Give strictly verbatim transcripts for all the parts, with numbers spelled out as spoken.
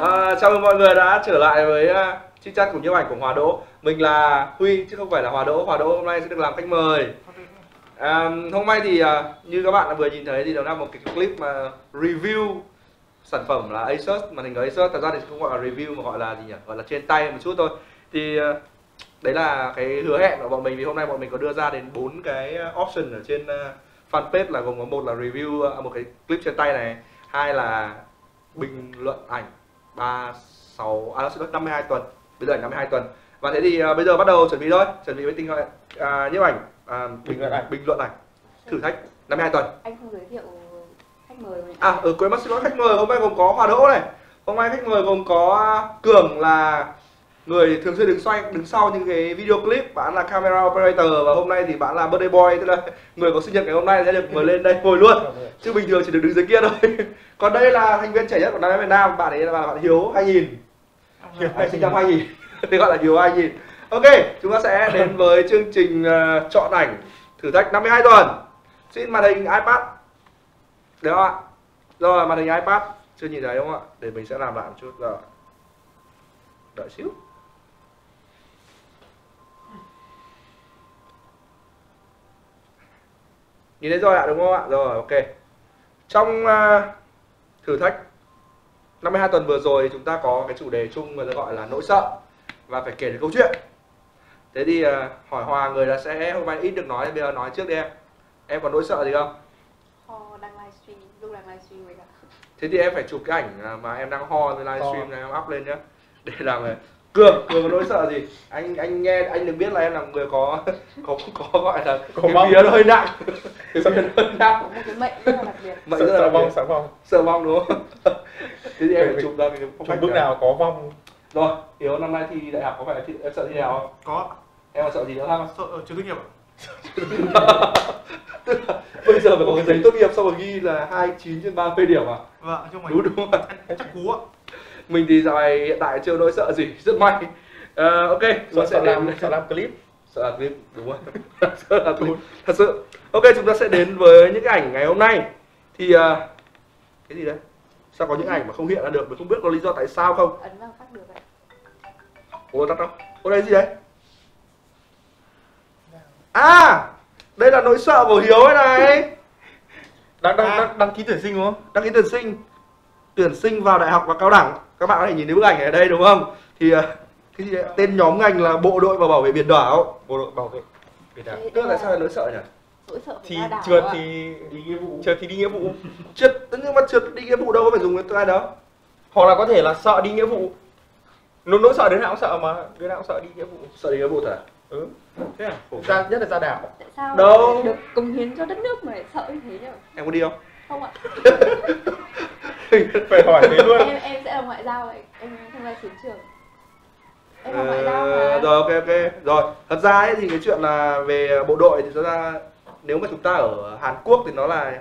À, chào mừng mọi người đã trở lại với uh, chích chat cùng nhiếp ảnh của Hòa Đỗ. Mình là Huy chứ không phải là Hòa Đỗ. Hòa Đỗ hôm nay sẽ được làm khách mời. À, hôm nay thì uh, như các bạn đã vừa nhìn thấy thì đầu năm một cái clip mà review sản phẩm là Asus, màn hình của Asus. Thật ra thì không gọi là review mà gọi là gì nhỉ? Gọi là trên tay một chút thôi. Thì uh, đấy là cái hứa hẹn của bọn mình, vì hôm nay bọn mình có đưa ra đến bốn cái option ở trên uh, fanpage, là gồm có một là review uh, một cái clip trên tay này, hai là bình luận ảnh ba sáu à, năm mươi hai tuần, bây giờ là năm mươi hai tuần. Và thế thì uh, bây giờ bắt đầu chuẩn bị thôi, chuẩn bị với tinh thần uh, nhiếp ảnh, uh, bình luận ảnh, bình luận ảnh, thử thách năm mươi hai tuần. Anh không giới thiệu khách mời rồi. À, ở quên mất xin lỗi, khách mời hôm nay gồm có Hòa Đỗ này. Hôm nay khách mời gồm có Cường là người thường xuyên đứng xoay đứng sau những cái video clip, bạn là camera operator, và hôm nay thì bạn là birthday boy, tức là người có sinh nhật ngày hôm nay sẽ được mời lên đây ngồi luôn, chứ bình thường chỉ được đứng dưới kia thôi. Còn đây là thành viên trẻ nhất của năm em Việt Nam, bạn ấy là bạn Hiếu hai nghìn, Hiếu hai nghìn thì gọi là Hiếu hai nghìn. Ok, chúng ta sẽ đến với chương trình uh, chọn ảnh thử thách năm mươi hai tuần. Xin màn hình iPad được không ạ? Rồi là màn hình iPad chưa nhìn thấy đúng không ạ? Để mình sẽ làm lại một chút, rồi đợi xíu. Nhìn thấy rồi ạ, đúng không ạ? Rồi, ok. Trong uh, thử thách năm mươi hai tuần vừa rồi chúng ta có cái chủ đề chung người ta gọi là nỗi sợ và phải kể được câu chuyện. Thế thì uh, hỏi Hòa người là sẽ hôm nay ít được nói, bây giờ nói trước đi em. Em có nỗi sợ gì không? Ho đang livestream, lúc đang livestream với cả. Thế thì em phải chụp cái ảnh mà em đang ho với livestream này em up lên nhá. Để làm này. Cường, Cường có nỗi sợ gì? Anh anh nghe, anh được biết là em là người có có có gọi là có cái vía hơi nặng. Cái vía hơi nặng. Một cái mệnh rất là đặc biệt. Mệnh rất là vong, sợ vong. Sợ vong đúng không? Thế thì em phải chụp ra cái phong bước nào có vong. Rồi, Hiếu năm nay thi đại học có phải là thi, em sợ thi đại học không? Có. Em còn sợ gì nữa không? Sợ chưa tốt nghiệp ạ. Tức là bây giờ phải có cái giấy tốt nghiệp xong rồi ghi là hai mươi chín trên ba mươi điểm à? Vâng, chứ không đúng ạ. Em chắc cú ạ. Mình thì dạo này hiện tại chưa nỗi sợ gì, rất may. Uh, ok, chúng ta sẽ làm, sẽ làm clip. Sợ làm clip, đúng rồi. Sợ làm clip, thật sự. Ok, chúng ta sẽ đến với những cái ảnh ngày hôm nay. Thì... Uh, cái gì đấy? Sao có những ảnh mà không hiện ra được, mình không biết có lý do tại sao không? Ấn vào khác được ạ. Ủa, tắt không? Ủa, đây gì đấy? À! Đây là nỗi sợ của Hiếu ấy này. Đăng, đăng, đăng, đăng ký tuyển sinh đúng không? Đăng ký tuyển sinh. Tuyển sinh vào đại học và cao đẳng. Các bạn có thể nhìn thấy bức ảnh ở đây đúng không? Thì cái gì tên nhóm ngành là bộ đội và bảo vệ biển đảo. Bộ đội bảo vệ biển đảo. Tức là sao lại nỗi sợ nhỉ? Nỗi sợ thì trượt thì đi nghĩa vụ. Trượt thì đi nghĩa vụ. Trượt nhưng mà trượt đi nghĩa vụ đâu có phải dùng đến ai đó. Hoặc là có thể là sợ đi nghĩa vụ. Nỗi nỗi sợ đến nào cũng sợ mà, đến nào cũng sợ đi nghĩa vụ. Sợ đi nghĩa vụ thật. Ừ. Thế à? Ra nhất là ra đảo. Tại sao? Đâu. Được cống hiến cho đất nước mà lại sợ như thế nhỉ? Em có đi không? Không ạ. Phải hỏi thế luôn. Em, em sẽ ở ngoại giao, em không ra chiến trường. Em ở ngoại giao mà. Rồi ok ok. Rồi, thật ra ấy thì cái chuyện là về bộ đội thì thật ra nếu mà chúng ta ở Hàn Quốc thì nó là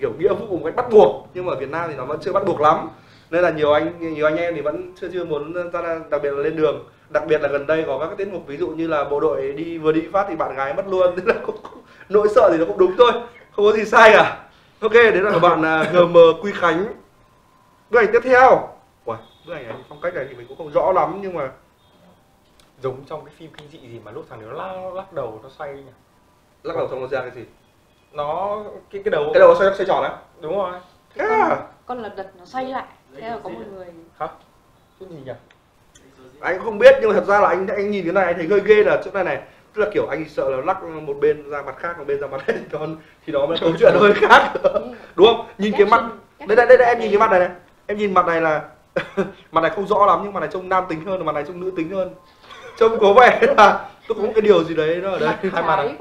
kiểu nghĩa vụ một cách bắt buộc, nhưng mà ở Việt Nam thì nó vẫn chưa bắt buộc lắm. Nên là nhiều anh nhiều anh em thì vẫn chưa chưa muốn ra, đặc biệt là lên đường. Đặc biệt là gần đây có các tiết mục ví dụ như là bộ đội đi vừa đi phát thì bạn gái mất luôn, nên là cũng, cũng, nỗi sợ thì nó cũng đúng thôi, không có gì sai cả. Ok, đấy là các bạn giê em Quy Khánh. Bức ảnh tiếp theo. Uầy, bức ảnh này, phong cách này thì mình cũng không rõ lắm nhưng mà giống trong cái phim kinh dị gì mà lúc thằng nó lắc, lắc đầu nó xoay nhỉ? Lắc đầu xong nó ra cái gì? Nó... cái cái đầu... Cái đầu nó xoay, xoay tròn á? Đúng rồi. Thế à? Con, con lật đật nó xoay lại. Thế là có một người... Hả? Cái gì nhỉ? Anh cũng không biết nhưng mà thật ra là anh anh nhìn cái này anh thấy hơi ghê là chỗ này này. Tức là kiểu anh sợ là lắc một bên ra mặt khác, một bên ra mặt này còn thì đó mới câu chuyện hơi khác. Đúng không? Nhìn cái mặt... Đây đây, đây đây em nhìn cái mặt này này. Em nhìn mặt này là mặt này không rõ lắm nhưng mặt này trông nam tính hơn, mặt này trông nữ tính hơn. Trông có vẻ là tôi có một cái điều gì đấy nó ở đây. Hai mặt này.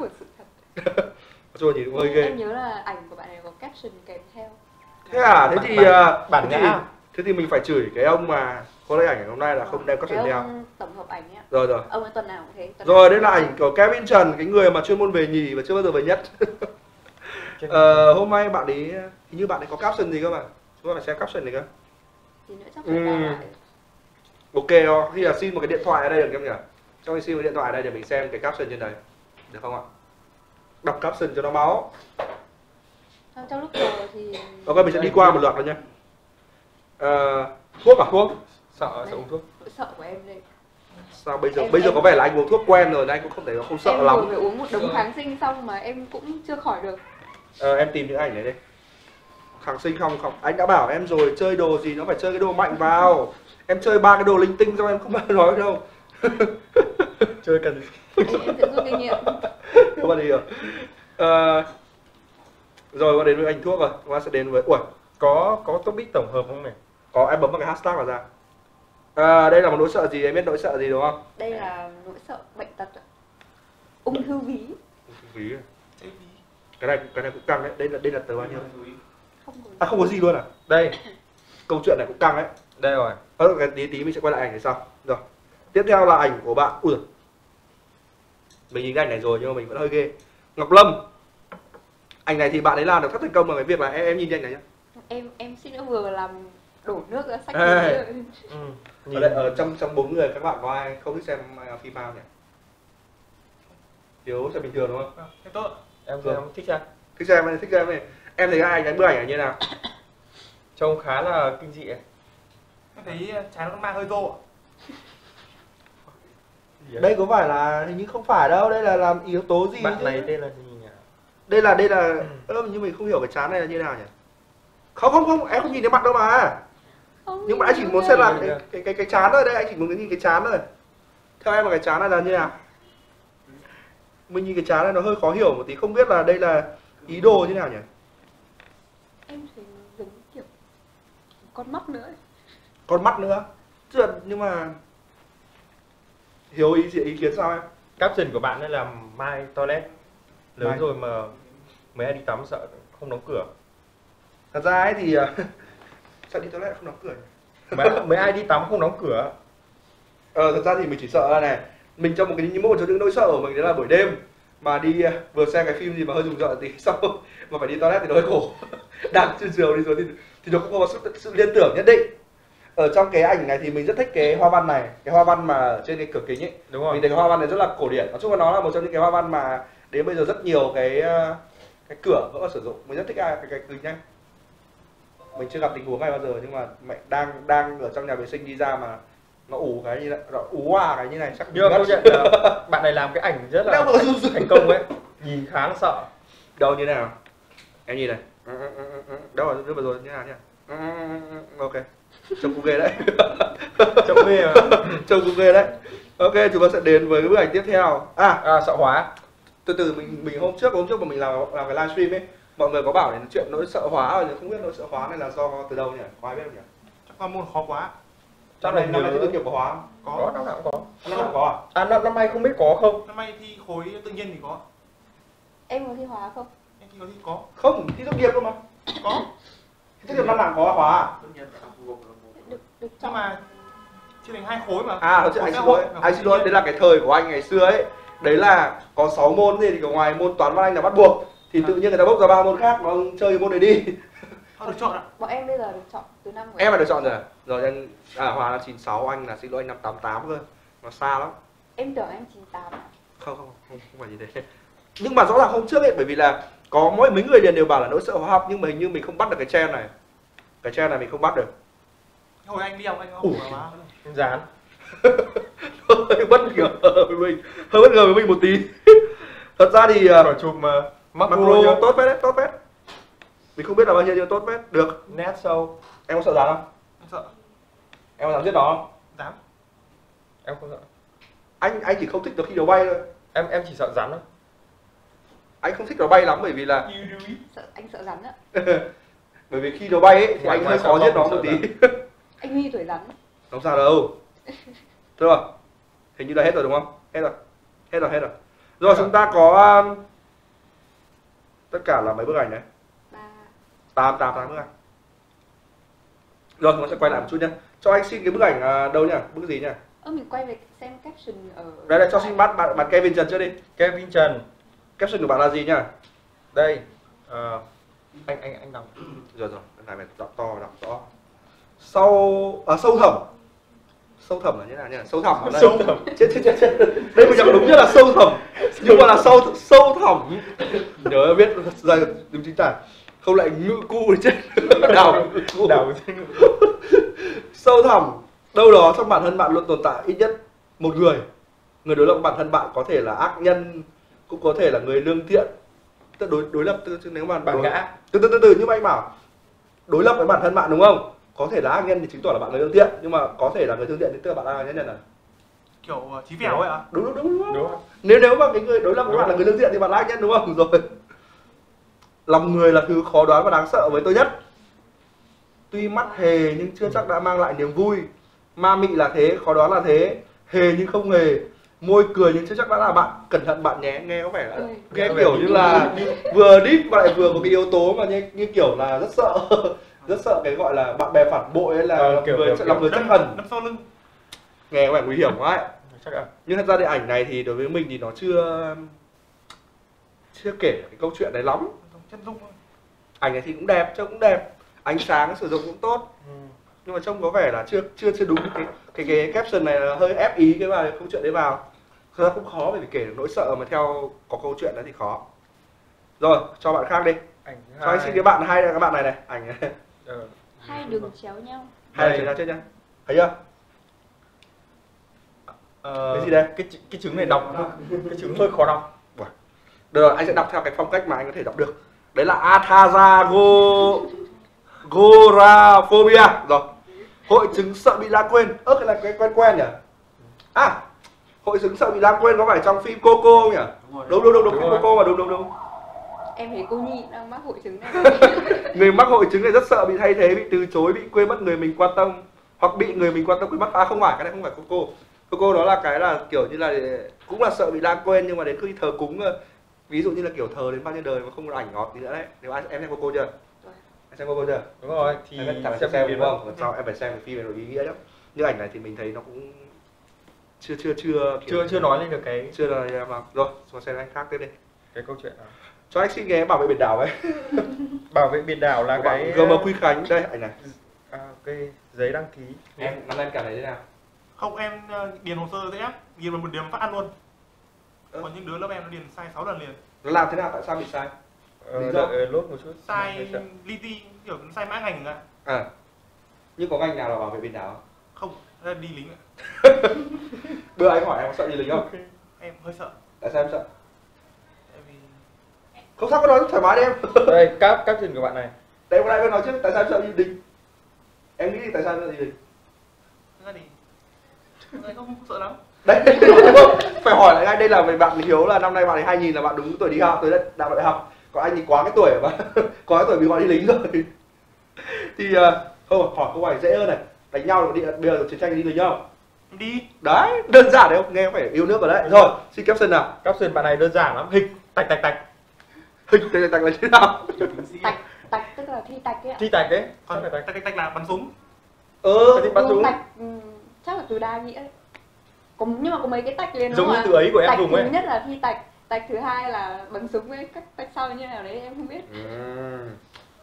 Rồi nhìn hơi ghê. Em nhớ là ảnh của bạn này có caption kèm theo. Thế à, thế thì bản ngã. Thế thì mình phải chửi cái ông mà có lấy ảnh ngày hôm nay là không đem caption theo. Tổng hợp ảnh ấy. Rồi rồi. Ông ấy tuần nào cũng thế. Rồi đây là ảnh của Kevin Trần, cái người mà chuyên môn về nhì và chưa bao giờ về nhất. Ờ, hôm nay bạn ấy hình như bạn ấy có caption gì cơ mà. Chúng ta phải xem caption này cơ. Thì nữa chắc phải ừ. lại. Ok, đó. Khi là xin một cái điện thoại ở đây được em nhỉ? Trong khi xin một cái điện thoại ở đây để mình xem cái caption trên đấy. Được không ạ? Đọc caption cho nó máu. Trong, trong lúc rồi thì... Ok, mình sẽ đi qua một loạt rồi nha. À, thuốc à? Thuốc. Sợ, sợ uống thuốc. Sợ của em đây. Sao bây giờ em, bây giờ em... có vẻ là anh uống thuốc quen rồi nên anh cũng không thể không sợ em lắm. Em vừa uống một đống kháng sinh xong mà em cũng chưa khỏi được. Ờ, em tìm những ảnh này đây. Kháng sinh không không, anh đã bảo em rồi, chơi đồ gì nó phải chơi cái đồ mạnh vào. Em chơi ba cái đồ linh tinh do em không bao giờ nói đâu. Chơi cần. Em sẽ rút kinh nghiệm. Các bạn hiểu. Ờ, rồi qua đến với ảnh thuốc rồi, qua sẽ đến với ủa, có có topic tổng hợp không này? Có, em bấm vào cái hashtag vào ra. À, đây là một nỗi sợ gì, em biết nỗi sợ gì đúng không? Đây là nỗi sợ bệnh tật ạ. Ung thư ví. Ung thư ví. Cái này cái này cũng căng đấy, đây là đây là tờ bao nhiêu? Không có. À không có gì luôn à? Đây. Câu chuyện này cũng căng đấy. Đây rồi. Ờ à, cái tí tí mình sẽ quay lại ảnh này sau. Rồi. Tiếp theo là ảnh của bạn. Ui. Mình nhìn cái ảnh này rồi nhưng mà mình vẫn hơi ghê. Ngọc Lâm. Ảnh này thì bạn ấy làm được rất thành công bằng cái việc là em, em nhìn ảnh này nhá. Em em xin nữa vừa làm đổ nước ra sách. Ê, ừ. Ở đây ở trong trong bốn người các bạn có ai không thích xem phim ma nhỉ? Hiếu xem bình thường đúng không? À, thế tốt. Em rồi. Em thích xem. Thích xem này, thích xem này. Em thấy ai đánh bức ảnh như nào? Trông khá là kinh dị. Em thấy trái nó mang hơi tô. Đây có phải là hình như không phải đâu, đây là làm yếu tố gì? Bạn này tên là gì nhỉ? Đây là đây là ừ. Ừ, nhưng mình không hiểu cái trán này là như nào nhỉ? Không không không, em không nhìn thấy mặt đâu mà. Không, nhưng mà anh chỉ muốn xem là cái cái cái, cái trán thôi, đây anh chỉ muốn nhìn cái trán thôi. Theo em là cái trán này là như nào? Mình nhìn cái trán này nó hơi khó hiểu một tí, không biết là đây là ý đồ như nào nhỉ? Em thấy giống kiểu con mắt nữa. Con mắt nữa? Chuyện nhưng mà Hiếu ý gì ý kiến sao em? Caption của bạn ấy là mai toilet lớn mai. Rồi mà mấy ai đi tắm sợ không đóng cửa. Thật ra ấy thì sao đi toilet không đóng cửa mấy, mấy ai đi tắm không đóng cửa. Ờ, thật ra thì mình chỉ sợ là này, mình trong một cái những một trong những nỗi sợ của mình đấy là buổi đêm mà đi vừa xem cái phim gì mà hơi rùng rợn thì sau mà phải đi toilet thì nó hơi khổ. Đang trên giường đi rồi thì thì nó không có sự, sự liên tưởng nhất định. Ở trong cái ảnh này thì mình rất thích cái hoa văn này, cái hoa văn mà trên cái cửa kính ấy. Đúng rồi. Mình thấy cái hoa văn này rất là cổ điển. Nói chung là nó là một trong những cái hoa văn mà đến bây giờ rất nhiều cái cái cửa vẫn còn sử dụng. Mình rất thích cái cái kính này. Mình chưa gặp tình huống này bao giờ nhưng mà mẹ đang đang ở trong nhà vệ sinh đi ra mà nó ủ cái như vậy, nó ú à cái như này chắc như công nhận là bạn này làm cái ảnh rất là thành công ấy, nhìn khá là sợ. Đâu như nào? Em nhìn này. Đâu rồi, lúc vừa rồi như nào nhỉ? Ok. Trông cũng ghê đấy. Trông ghê mà. Trông cũng ghê đấy. Ok, chúng ta sẽ đến với cái bức ảnh tiếp theo. À, à sợ hóa. Từ từ mình mình hôm trước hôm trước mà mình làm làm cái livestream ấy. Mọi người có bảo đến chuyện nỗi sợ hóa rồi, không biết nỗi sợ hóa này là do từ đâu nhỉ? Có ai biết không nhỉ? Chắc là môn khó quá. Trong này năm nay thi tốt nghiệp có hóa không? Có, năm nào cũng có. Năm nào có à? À, năm nay không biết có không? Năm nay thi khối tự nhiên thì có. Em có thi hóa không? Em có thi có. Không, thi tốt nghiệp luôn mà. Có. Thi tốt nghiệp năm nào có hóa à? Tốt nghiệp được được cho mà chia thành hai khối mà. À, anh xin lỗi, anh xin lỗi, đấy là cái thời của anh ngày xưa ấy. Đấy là có sáu môn gì thì ngoài môn toán văn anh là bắt buộc. Thì à. Tự nhiên người ta bốc ra ba môn khác nó chơi môn này đi. Họ được chọn ạ. Bọn em bây giờ được chọn từ năm của em. Em là được chọn rồi. Rồi anh à, Hòa là chín sáu, anh là xin lỗi anh năm tám tám cơ. Nó xa lắm. Em tưởng anh chín tám. Không không không, không phải gì thế. Nhưng mà rõ ràng hôm trước ấy bởi vì là có mỗi mấy người liền đều bảo là nỗi sợ hóa học nhưng mà hình như mình không bắt được cái trend này. Cái trend này mình không bắt được. Hồi anh đi học anh không hóa hóa. Dán. Hơi bất ngờ với mình. Hơi bất ngờ với mình một tí. Thật ra thì phải chụp mà Macro tốt phết đấy, tốt phết. Mình không biết là bao nhiêu nhưng tốt phết. Được. Nét sâu. Em có sợ dán không? Em sợ. Em có dám giết nó không? Dám. Em không sợ. Anh anh chỉ không thích được khi nó bay thôi. Em em chỉ sợ rắn thôi. Anh không thích nó bay lắm bởi vì là sợ, anh sợ rắn ạ. Bởi vì khi nó bay ấy, thì anh hơi khó giết nó một tí. Anh Huy tuổi rắn. Không sao đâu. Thôi rồi. Hình như là hết rồi đúng không? Hết rồi. Hết rồi, hết rồi. Rồi chúng ta có tất cả là mấy bức ảnh đấy? tám tám tám bức ảnh. Rồi chúng ta sẽ quay lại một chút nhé. Cho anh xin cái bức ảnh đâu nhỉ? Bức gì nhỉ? Ơ mình quay về xem caption ở. Đây đây cho xin bắt bạn, bạn Kevin Trần trước đi. Kevin Trần. Caption của bạn là gì nhỉ? Đây. À, anh anh anh đọc. Rồi rồi. Cái này mình đọc to đọc to. Sâu à, sâu thẳm. Sâu thẳm là như thế nào nhỉ? Sâu thẳm ở đây. Sâu thẳm. Chết chết chết chết. Đây mình đọc đúng nhất là sâu thẳm. Nhưng mà là sâu sâu thẳm. Nhớ biết ra đúng chính tả. Không lại ngự cu thì chết. Đào đào sâu thẳm đâu đó trong bản thân bạn luôn tồn tại ít nhất một người. Người đối lập bản thân bạn có thể là ác nhân, cũng có thể là người lương thiện. Đối, đối lập từ nếu mà bạn đối, từ, từ từ từ như mà anh bảo đối lập với bản thân bạn đúng không? Có thể là ác nhân thì chứng tỏ là bạn người lương thiện, nhưng mà có thể là người lương thiện thì tức là bạn là nhân nhân à? Kiểu chí vẻo ấy ạ. Đúng đúng đúng, đúng, đúng. Đúng. Nếu nếu mà cái người đối lập với bạn là người lương thiện thì bạn là ác nhân đúng không? Rồi. Lòng người là thứ khó đoán và đáng sợ với tôi nhất. Tuy mắt hề nhưng chưa chắc đã mang lại niềm vui. Ma mị là thế, khó đoán là thế. Hề nhưng không hề, môi cười nhưng chưa chắc đã là bạn. Cẩn thận bạn nhé, nghe có vẻ là nghe kiểu, kiểu như là vừa deep mà lại vừa có cái yếu tố mà như, như kiểu là rất sợ. Rất sợ cái gọi là bạn bè phản bội hay là à, kiểu, người, kiểu, lòng người chắc hẳn. Nghe có vẻ nguy hiểm quá ấy. Chắc à. Nhưng thật ra thì ảnh này thì đối với mình thì nó chưa Chưa kể cái câu chuyện đấy lắm. Ảnh này thì cũng đẹp, trông cũng đẹp, ánh sáng sử dụng cũng tốt, ừ. Nhưng mà trông có vẻ là chưa chưa chưa đúng cái cái cái caption này là hơi ép ý cái bài câu chuyện đấy vào. Thật ra cũng khó bởi vì kể được nỗi sợ mà theo có câu chuyện đó thì khó. Rồi cho bạn khác đi. Ảnh cho hai. Anh xin cái bạn hai các bạn này này ảnh này. Ừ. Hai đường chéo nhau. Hai đường chéo chết nhau. Thấy chưa? Ờ, cái gì đây? Cái cái chứng này đọc cái chứng hơi khó đọc. Được rồi, anh sẽ đọc theo cái phong cách mà anh có thể đọc được. Đấy là Atazagoraphobia. Rồi. Hội chứng sợ bị lãng quên. Ơ cái này quen quen nhỉ? À, hội chứng sợ bị lãng quên có phải trong phim Coco không nhỉ? Đúng đúng đúng, đúng, đúng Coco mà đúng đúng đúng. Em thấy cô Nhị đang mắc hội chứng này. Người mắc hội chứng này rất sợ bị thay thế, bị từ chối, bị quên mất người mình quan tâm hoặc bị người mình quan tâm quên mất. À không phải, cái này không phải Coco. Coco đó là cái là kiểu như là cũng là sợ bị lãng quên nhưng mà đến khi thờ cúng, ví dụ như là kiểu thờ đến bao nhiêu đời mà không có ảnh ngọt gì nữa đấy. Nếu anh em xem Coco chưa? Rồi. Em xem Coco chưa? Đúng rồi. Thì em phải xem, xem đúng không? Lần sau em phải xem cái phim này nó ý nghĩa lắm. Như ảnh này thì mình thấy nó cũng chưa chưa chưa chưa chưa nói lên được cái chưa là mà rồi, rồi xem anh khác tiếp đi. Cái câu chuyện nào? Cho anh xin nghe bảo vệ biển đảo ấy. Bảo vệ biển đảo là của cái gờ em Quy Khánh đây ảnh này. À, ok, giấy đăng ký. Em năm nay cả này thế nào? Không em điền hồ sơ thế á, điền vào một điểm phát ăn luôn. Còn ừ. Những đứa lớp em nó điền sai sáu lần liền. Nó làm thế nào, tại sao bị sai? Ờ, đợi lốt một chút. Sai li ti, kiểu sai mã ngành ạ. À. Nhưng có ngành nào là bảo vệ biển đảo không? Không, đi lính ạ. Bữa anh hỏi em có sợ đi lính không? Okay. Em hơi sợ. Tại sao em sợ? Tại vì... Không sao, cứ nói thoải mái đi em. Đây, cáp, cáp trình của bạn này. Đây, hôm nay em nói trước, tại sao em sợ đi lính? Em nghĩ tại sao em sợ đi lính? Thật ra thì... Thật ra không sợ lắm. Đấy, đúng không? Phải hỏi lại ngay, đây là về bạn Hiếu là năm nay bạn ấy hai nghìn là bạn đúng tuổi đi học, tới đại đại học. Còn anh thì quá cái tuổi mà quá cái tuổi bị gọi đi lính rồi. Thì không, hỏi câu hỏi dễ hơn này. Đánh nhau đi, bây giờ chiến tranh đi lính không? Đi. Đấy, đơn giản đấy không? Nghe phải yêu nước vào đấy. Rồi, xin caption nào. Caption bạn này đơn giản lắm, hịch, tạch tạch tạch. Hịch, tạch tạch tạch là thế nào? Tạch, tạch tức là thi tạch ấy ạ. Thi tạch đấy. Còn tạch tạch tạch là bắn súng. Ờ, bắn súng. Tạch chắc là từ đa nghĩa. Cũng, nhưng mà có mấy cái tạch liền giống như từ ấy của em dùng ấy. Tạch thứ nhất là thi tạch, tạch thứ hai là bắn súng ấy, các tạch sau như nào đấy em không biết. Ừ.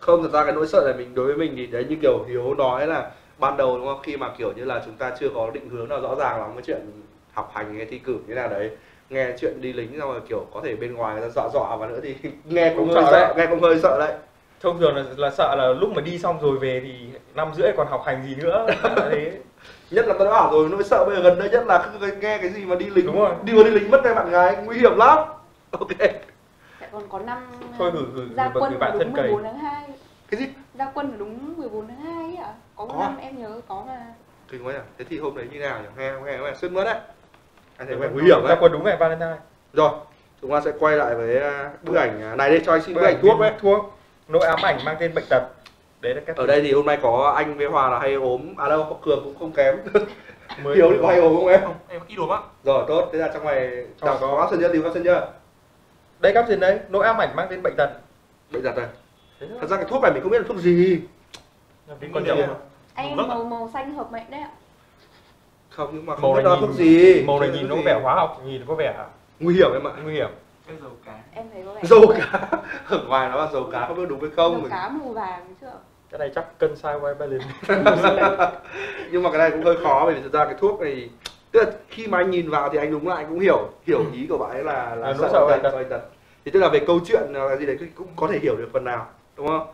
Không, thật ra cái nỗi sợ này mình đối với mình thì đấy như kiểu Hiếu nói là ban đầu đúng không, khi mà kiểu như là chúng ta chưa có định hướng nào rõ ràng lắm cái chuyện học hành, nghe thi cử như nào đấy, nghe chuyện đi lính xong rồi kiểu có thể bên ngoài người ta dọa dọa và nữa thì nghe cũng, cũng hơi sợ, sợ nghe cũng hơi sợ đấy. Thông thường là, là sợ là lúc mà đi xong rồi về thì năm rưỡi còn học hành gì nữa. Nhất là tôi đã bảo rồi, nỗi sợ bây giờ gần đây nhất là cứ nghe cái gì mà đi lính. Đúng rồi. Đi vào đi lính mất ngay bạn gái, nguy hiểm lắm. Ok. Lại còn có năm thôi gửi gửi ra quân người bạn thân cầy. mười bốn tháng hai. Cái gì? Ra quân là đúng mười bốn tháng hai ấy ạ. À? Có một năm em nhớ có mà. Kinh quá nhỉ. Thế thì hôm đấy như nào nhỉ? Nghe nghe nghe sướt mướt đấy. Anh thấy vẻ nguy hiểm đấy. Ra quân đúng ngày Valentine. Rồi, chúng ta sẽ quay lại với bức ảnh này đi, cho anh xin bức, bức ảnh thuốc đấy. Thuốc. Nỗi ám ảnh mang tên bệnh tật. Đấy là ở đây thì hôm nay có anh với Hòa là hay ốm, à đâu Cường cũng không kém. Hiếu thì có hay ốm không em? Em ít ốm á. Rồi tốt, thế là trong này chẳng có caption chưa, tìm caption chưa? Đây caption đấy, nỗi ám ảnh mang tên bệnh tật. Bệnh tật này. Thật ra cái thuốc này mình không biết là thuốc gì. Còn nhiều. Anh màu màu xanh hợp mệnh đấy ạ. Không nhưng mà không biết là thuốc gì. Màu này nhìn nó có vẻ hóa học, nhìn có vẻ nguy hiểm em ạ, nguy hiểm. Cái dầu cá. Em thấy có vẻ dầu cá. Ở ngoài nó là dầu cá không biết đúng hay không. Dầu cá màu vàng chứ ạ. Cái này chắc cân sai white balance. Nhưng mà cái này cũng hơi khó bởi vì thực ra cái thuốc này tức là khi mà anh nhìn vào thì anh đúng là anh cũng hiểu hiểu ý của bạn ấy là là nỗi sợ bệnh tật. tật thì tức là về câu chuyện là gì đấy cũng có thể hiểu được phần nào đúng không?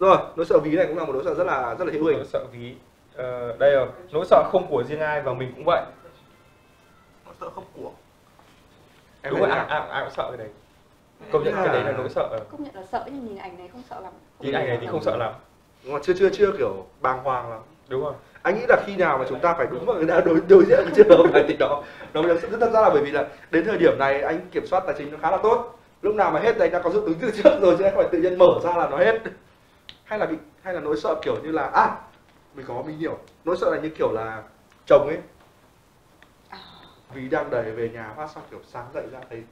Rồi nỗi sợ ví này cũng là một nỗi sợ rất là rất là hữu ích. Nỗi sợ ví Ờ, đây rồi, nỗi sợ không của riêng ai và mình cũng vậy. Nỗi sợ không của em đúng rồi, ai, ai, ai cũng sợ cái đấy. Công nhận à, cái đấy là nỗi sợ. Công nhận là sợ nhưng nhìn ảnh này không sợ lắm. Nhìn ảnh này thì không sợ lắm. Đúng rồi, chưa chưa chưa kiểu bàng hoàng lắm. Đúng rồi. Anh nghĩ là khi nào mà chúng ta phải đúng và đã đối đối diện với trường hợp này thì đó nó mới rất thật ra là bởi vì là đến thời điểm này anh kiểm soát tài chính nó khá là tốt. Lúc nào mà hết thì anh đã có dự tính từ trước rồi chứ anh không phải tự nhiên mở ra là nó hết. Hay là bị hay là nỗi sợ kiểu như là à mình có mình hiểu nỗi sợ là như kiểu là chồng ấy, ví đang đẩy về nhà phát xong kiểu sáng dậy ra thấy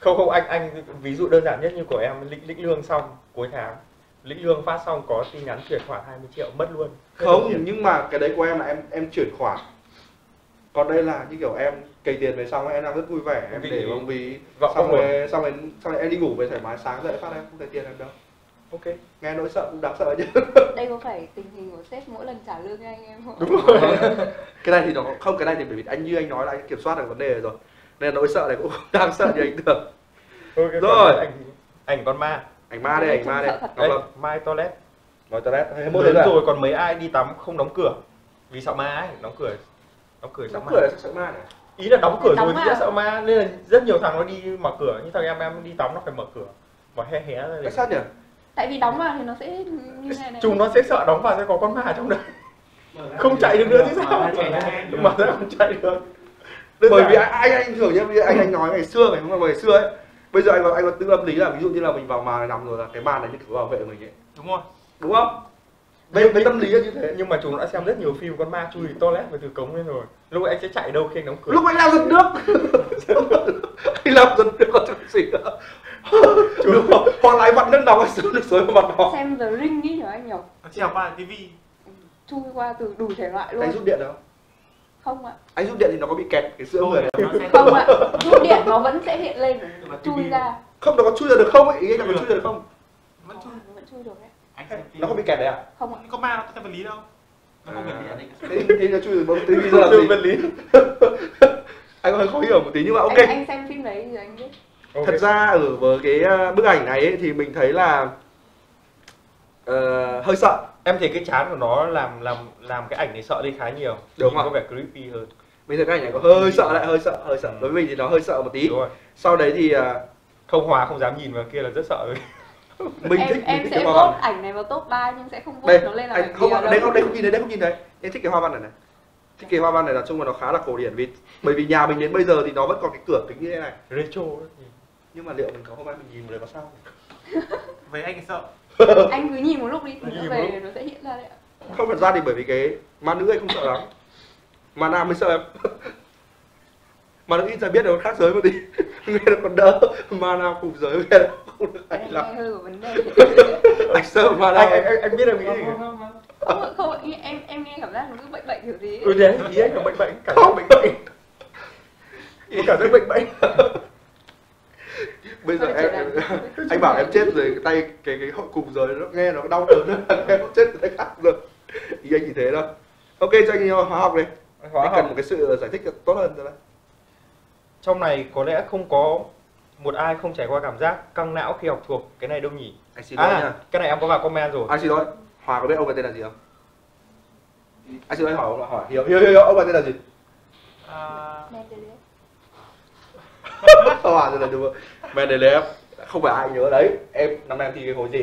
không không anh anh ví dụ đơn giản nhất như của em lĩnh lĩnh lương xong cuối tháng lĩnh lương phát xong có tin nhắn chuyển khoản hai mươi triệu mất luôn. Không, nhưng mà cái đấy của em là em em chuyển khoản. Còn đây là như kiểu em cày tiền về xong em đang rất vui vẻ, em vì để bóng ví xong rồi xong rồi xong rồi em đi ngủ về thoải mái, sáng dậy phát em không thấy tiền em đâu. Ok, nghe nỗi sợ cũng đáng sợ chứ. Đây có phải tình hình của sếp mỗi lần trả lương anh em không? Đúng rồi. Cái này thì nó không, cái này thì bởi vì anh như anh nói là anh kiểm soát được vấn đề rồi. Nên nỗi sợ này cũng đáng sợ như anh tưởng. Okay, rồi, ảnh ảnh con ma. Ảnh ma đây, ảnh ma đây. Ngọc Lâm, mai toilet. Mai toilet. Mỗi lần rồi còn mấy ai đi tắm không đóng cửa. Vì sợ ma ấy, đóng cửa. Đóng cửa sợ ma. Đóng cửa sợ ma này. Ý là đóng cửa rồi thì sợ ma nên là rất nhiều thằng nó đi mở cửa, như thằng em em đi tắm nó phải mở cửa. Mà hé hé ra. Cái sát nhỉ? Tại vì đóng vào thì nó sẽ như này này. Chúng nó sẽ sợ đóng vào sẽ có con ma trong đấy. Không chạy được nữa chứ sao? Mà nó không chạy được. Bởi vì anh anh thường nhá, anh anh nói ngày xưa ngày hôm ngày xưa ấy. Bây giờ anh vào anh có tư âm lý là ví dụ như là mình vào màn này nằm rồi là cái màn này như kiểu bảo vệ mình ấy. Đúng rồi. Đúng không? Đây cái tâm lý là như thế. Nhưng mà chúng nó đã xem rất nhiều phim con ma chui toilet và từ cống lên rồi. Lúc anh sẽ chạy đâu khi anh đóng cửa. Lúc anh lao giật nước. Anh lao giật nước còn chút gì nữa. Đúng không? Hoặc là anh vặn nước nóng anh xuống nước suối vào mặt họ. Xem The Ring ý hả anh nhỉ? Xem qua ti vi. Chui qua từ đủ thể loại luôn. Anh rút điện đâu? Không ạ. Anh rút điện thì nó có bị kẹt cái sữa người này không? Không ạ, rút điện nó vẫn sẽ hiện lên, chui ra. Không, nó có chui ra được không ấy, ý anh là có chui ra được không? Vẫn chui, vẫn chui được đấy. Nó không bị kẹt đấy à? Không ạ. Có ma nó theo vật lý đâu. Nó không vật lý. Thế nó chui được bóng ti vi ra làm gì? Vật lý. Anh hơi khó hiểu một tí nhưng mà ok. Anh xem phim đấy thì anh biết. Thật ra ở với cái bức ảnh này thì mình thấy là hơi sợ. Em thấy cái trán của nó làm làm làm cái ảnh này sợ đi khá nhiều. Đúng không? Có vẻ creepy hơn. Bây giờ cái ảnh này có hơi sợ lại hơi sợ, hơi sợ. Đối với mình thì nó hơi sợ một tí. Đúng rồi. Sau đấy thì không hòa không dám nhìn vào kia là rất sợ rồi. Mình em, thích em mình sẽ vote ảnh này vào top ba nhưng sẽ không vote nó lên là ảnh không, không, đây không đây không nhìn đấy, đây không nhìn đấy. Em thích cái hoa văn này này. Thích cái hoa văn này là chung là nó khá là cổ điển vì bởi vì nhà mình đến bây giờ thì nó vẫn còn cái cửa kính như thế này. Retro. Nhưng mà liệu mình có hôm nay mình nhìn một lần vào sao? Với anh sợ. Anh cứ nhìn một lúc đi thì nó về nó sẽ hiện ra đấy ạ. Không, thật ra thì bởi vì cái ma nữ anh không sợ lắm. Mà nam mới sợ em. Mà nữ ít ra biết nó khác giới một tí. Nghe nó còn đỡ. Ma nam cùng giới nghe nó không được ảnh lắm. Anh hơi có vấn đề. Anh sợ ma nam. Anh biết em nghĩ gì? Không, không, em em nghe cảm giác nó cứ bệnh bệnh kiểu gì. Ừ đấy, ý anh là bệnh bệnh. Cảm giác bệnh bệnh. Có cảm giác bệnh bệnh. Bây giờ em, em, anh bảo em chết rồi cái tay cái cái hội cùng rồi nó nghe nó đau đớn nữa, em chết rồi tay khác rồi. Ý anh chỉ thế thôi. Ok, cho anh hóa học đi. Hóa anh học cần một cái sự giải thích tốt hơn rồi đấy. Trong này có lẽ không có một ai không trải qua cảm giác căng não khi học thuộc cái này đâu nhỉ? Anh xin lỗi à, nha. Cái này em có vào comment rồi. Anh xin lỗi. Hòa có biết ông này tên là gì không? Anh xin lỗi hỏi ông hỏi hiểu hiểu hiểu ông này tên là gì? Hòa Hòa rồi là đúng. Mendeleev không phải ai nhớ đấy. Em năm nay em thi cái khối gì?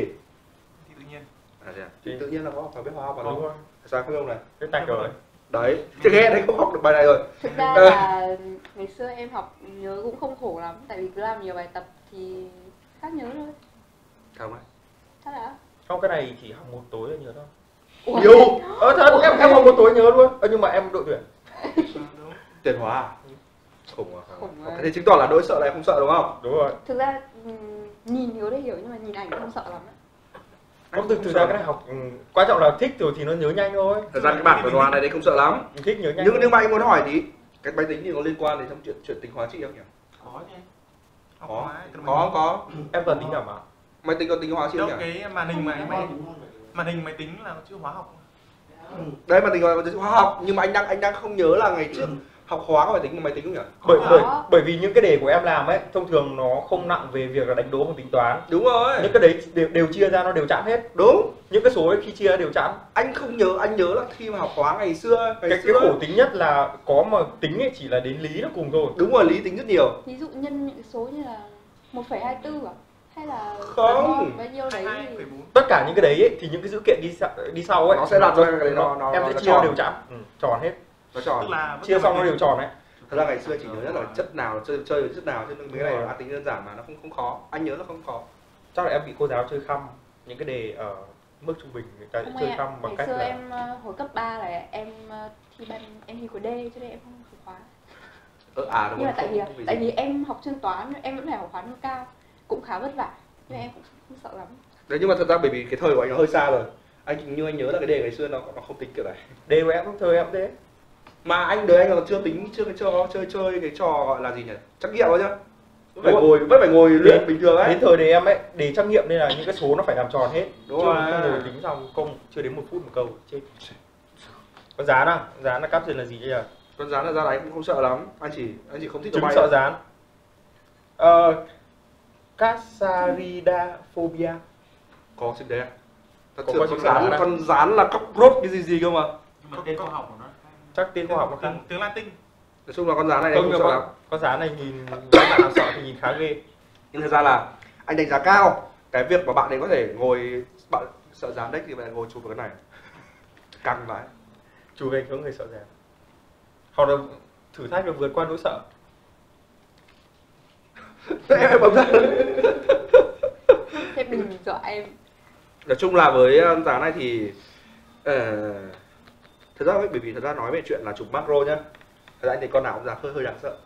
Thi tự nhiên. À thế à? Thì tự nhiên là có phải biết hóa học mà đúng không? Sao không ông này? Cái tạch rồi. Đấy, chứ nghe đấy không học được bài này rồi. Thực ra là ngày xưa em học nhớ cũng không khổ lắm, tại vì cứ làm nhiều bài tập thì khác nhớ thôi. Không ấy. Thật ạ? Không, cái này chỉ học một tối là nhớ thôi. Ủa? Ơ thật, em em học một tối nhớ luôn. Ơ nhưng mà em đội tuyển. Tuyển hóa à? Khủng quá. Thế chứng tỏ là nỗi sợ này không sợ đúng không? Đúng rồi. Thực ra nhìn thì có thể hiểu nhưng mà nhìn ảnh không sợ lắm. Không, thực ra cái này học quan trọng là thích rồi thì nó nhớ nhanh thôi. Thật ra cái bản của Đoàn này đấy không sợ lắm. Thích nhớ nhanh. Nhưng nếu mà anh muốn hỏi thì cái máy tính thì có liên quan đến trong chuyện chuyển tính hóa trị không nhỉ? Có chứ. Có. Có có. Em cần tính đảm bảo. Máy tính có tính hóa trị không nhỉ? Cái màn hình mà màn hình máy tính là chữ hóa học. Đấy, màn hình có chữ hóa học nhưng mà anh đang anh đang không nhớ là ngày trước học hóa có phải tính máy tính không nhỉ? Bởi bởi bởi vì những cái đề của em làm ấy thông thường nó không nặng về việc là đánh đố và tính toán. Đúng rồi. Những cái đấy đều, đều chia ra nó đều chạm hết. Đúng. Những cái số ấy khi chia đều chạm. Anh không nhớ, anh nhớ là khi mà học hóa ngày xưa, ngày cái xưa. cái khổ tính nhất là có mà tính ấy chỉ là đến lý nó cùng thôi. Đúng rồi, lý tính rất nhiều. Ví dụ nhân những số như là một phẩy hai mươi tư à? Hay là không bao nhiêu đấy thì... tất cả những cái đấy ấy, thì những cái dữ kiện đi sau, đi sau ấy nó sẽ đặt ra cái đấy nó, nó em sẽ chia đều tròn, ừ, tròn hết nó tròn là chia xong nó đều tròn ấy. Thật ra ngày xưa chỉ nhớ rất là chất nào chơi chơi với chất nào chứ mấy cái này nó tính đơn giản mà nó không không khó, anh nhớ là không khó. Chắc là em bị cô giáo chơi khăm những cái đề ở mức trung bình người ta chơi khăm bằng ngày cách xưa là... em hồi cấp ba là em thi ban em thi của D cho nên em không học khóa. Ờ, à đúng rồi. Tại vì tại vì em học chuyên toán em vẫn phải học khóa nó cao, cũng khá vất vả nên em cũng không sợ lắm. Đấy, nhưng mà thật ra bởi vì cái thời của anh nó hơi xa rồi. Anh như anh nhớ là cái đề ngày xưa nó nó không tính kiểu này. Đề của em cũng thời em thế. Mà anh đời anh còn chưa tính chưa cho chơi chơi cái trò gọi là gì nhỉ? Trắc nghiệm đó chứ. Vẫn phải ngồi vẫn phải ngồi luyện bình thường ấy. Đến thời đề em ấy, đề trắc nghiệm nên là những cái số nó phải làm tròn hết. Đúng rồi. Không ngồi tính xong công chưa đến một phút một câu. Chết. Con dán à? Dán là cáp dần là gì chứ? Con dán là ra đấy cũng không sợ lắm. Anh chỉ anh chỉ không thích trò bay. Chứng sợ dán. Ờ Atazagoraphobia có trên đấy à? Thật có sự con rán, con rán là cóc rốt cái gì gì cơ mà. Nhưng mà tên khoa học của nó chắc tên khoa học nó khác. Tiếng Latin. Nói chung là con rán này không sợ lắm. Con rán này nhìn các bạn nào sợ thì nhìn khá ghê. Nhưng thật ra là anh đánh giá cao cái việc mà bạn ấy có thể ngồi, bạn sợ rán đấy thì bạn ngồi chụp vào cái này. Căng lại. Chụp về hướng người sợ rán. Hoặc là thử thách được vượt qua nỗi sợ. Em bấm ra. Thế đừng dọa em. Nói chung là với giá này thì uh, thật ra bởi vì thật ra nói về chuyện là chụp macro nhá, thật ra anh thấy con nào cũng giá hơi hơi đáng sợ.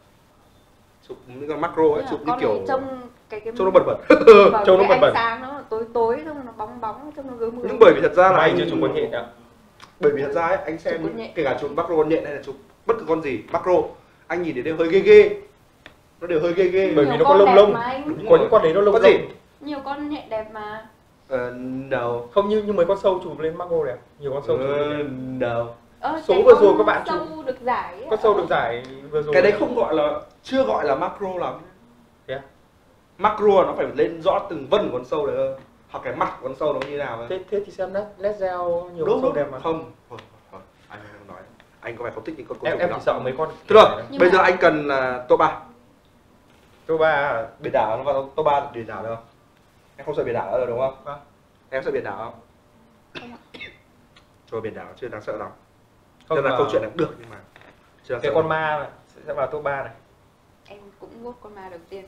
Chụp những con macro ấy, chụp như kiểu trông cái cái trông nó bẩn bẩn, trông nó bẩn bẩn, sáng nó tối tối, trông nó bóng bóng, trông nó gớm gớm. Nhưng bởi vì thật ra là anh chưa chụp con nhện ạ. Bởi vì thật ra ấy, anh xem kể cả chụp macro con nhện hay là chụp bất cứ con gì macro, anh nhìn thấy đều hơi ghê ghê. Nó đều hơi ghê ghê bởi vì nó có lông lông. Có những con đấy nó lông lông. Có gì? Nhiều con nhện đẹp mà. Ờ, no. Không như như mấy con sâu chụp lên macro đẹp. Nhiều con sâu chụp lên no. Số vừa rồi các bạn chụp. Con sâu được giải. Con sâu được giải vừa rồi. Cái đấy không gọi là, chưa gọi là macro lắm. Thế à? Macro nó phải lên rõ từng vân của con sâu đấy hơn. Hoặc cái mặt của con sâu nó như nào vậy? Thế thì xem nét gel nhiều con sâu đẹp mà. Không. Anh không nói. Anh có vẻ không thích những con sâu. Em chỉ sợ mấy con. Thế rồi, bây giờ anh cần top ba. Top ba biển đảo nó vào top ba biển đảo đâu. Em không sợ biển đảo nữa rồi đúng không? À. Em sợ biển đảo không? Không ạ. Thôi biển đảo chưa đáng sợ lắm. Không nên là câu chuyện là được nhưng mà chưa đáng cái sợ con lắm. Ma này sẽ vào top ba này. Em cũng vote con ma đầu tiên.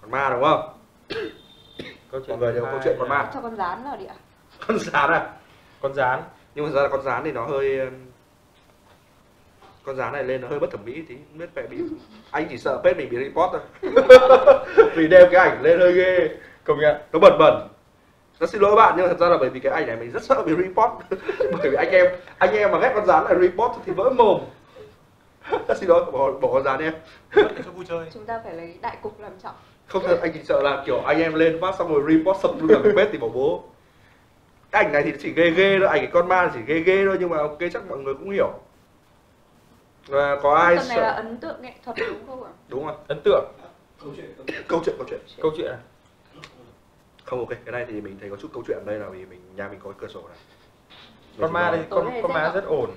Con ma đúng không? Câu chuyện mọi người đều có câu chuyện con ma. Cho con rán vào đi ạ. Con rán à? Con rán. Nhưng mà thật ra là con rán thì nó hơi con rán này lên nó hơi bất thẩm mỹ tí, biết vẻ bị anh chỉ sợ pet mình bị Harry Potter thôi. Vì đem cái ảnh lên hơi ghê, công nhận nó bẩn bẩn. Nó xin lỗi bạn nhưng mà thật ra là bởi vì cái ảnh này mình rất sợ bị Harry Potter. Bởi vì anh em anh em mà ghét con rán là Harry Potter thì vỡ mồm. Nó xin lỗi bỏ bỏ con rán em. Cho vui chơi. Chúng ta phải lấy đại cục làm trọng. Không thật anh chỉ sợ là kiểu anh em lên phát xong rồi Harry Potter sập luôn cả pet thì bỏ bố. Cái ảnh này thì chỉ ghê ghê thôi, ảnh cái con ma chỉ ghê ghê thôi nhưng mà ok chắc mọi người cũng hiểu. À, có ai này sợ... là ấn tượng nghệ thuật đúng không ạ? Đúng rồi, ấn tượng. Câu chuyện, câu chuyện, câu chuyện, câu chuyện. Câu chuyện à? Không ok, cái này thì mình thấy có chút câu chuyện ở đây là vì mình nhà mình có cửa sổ này. Mình con ma đây, con con ma rất ổn.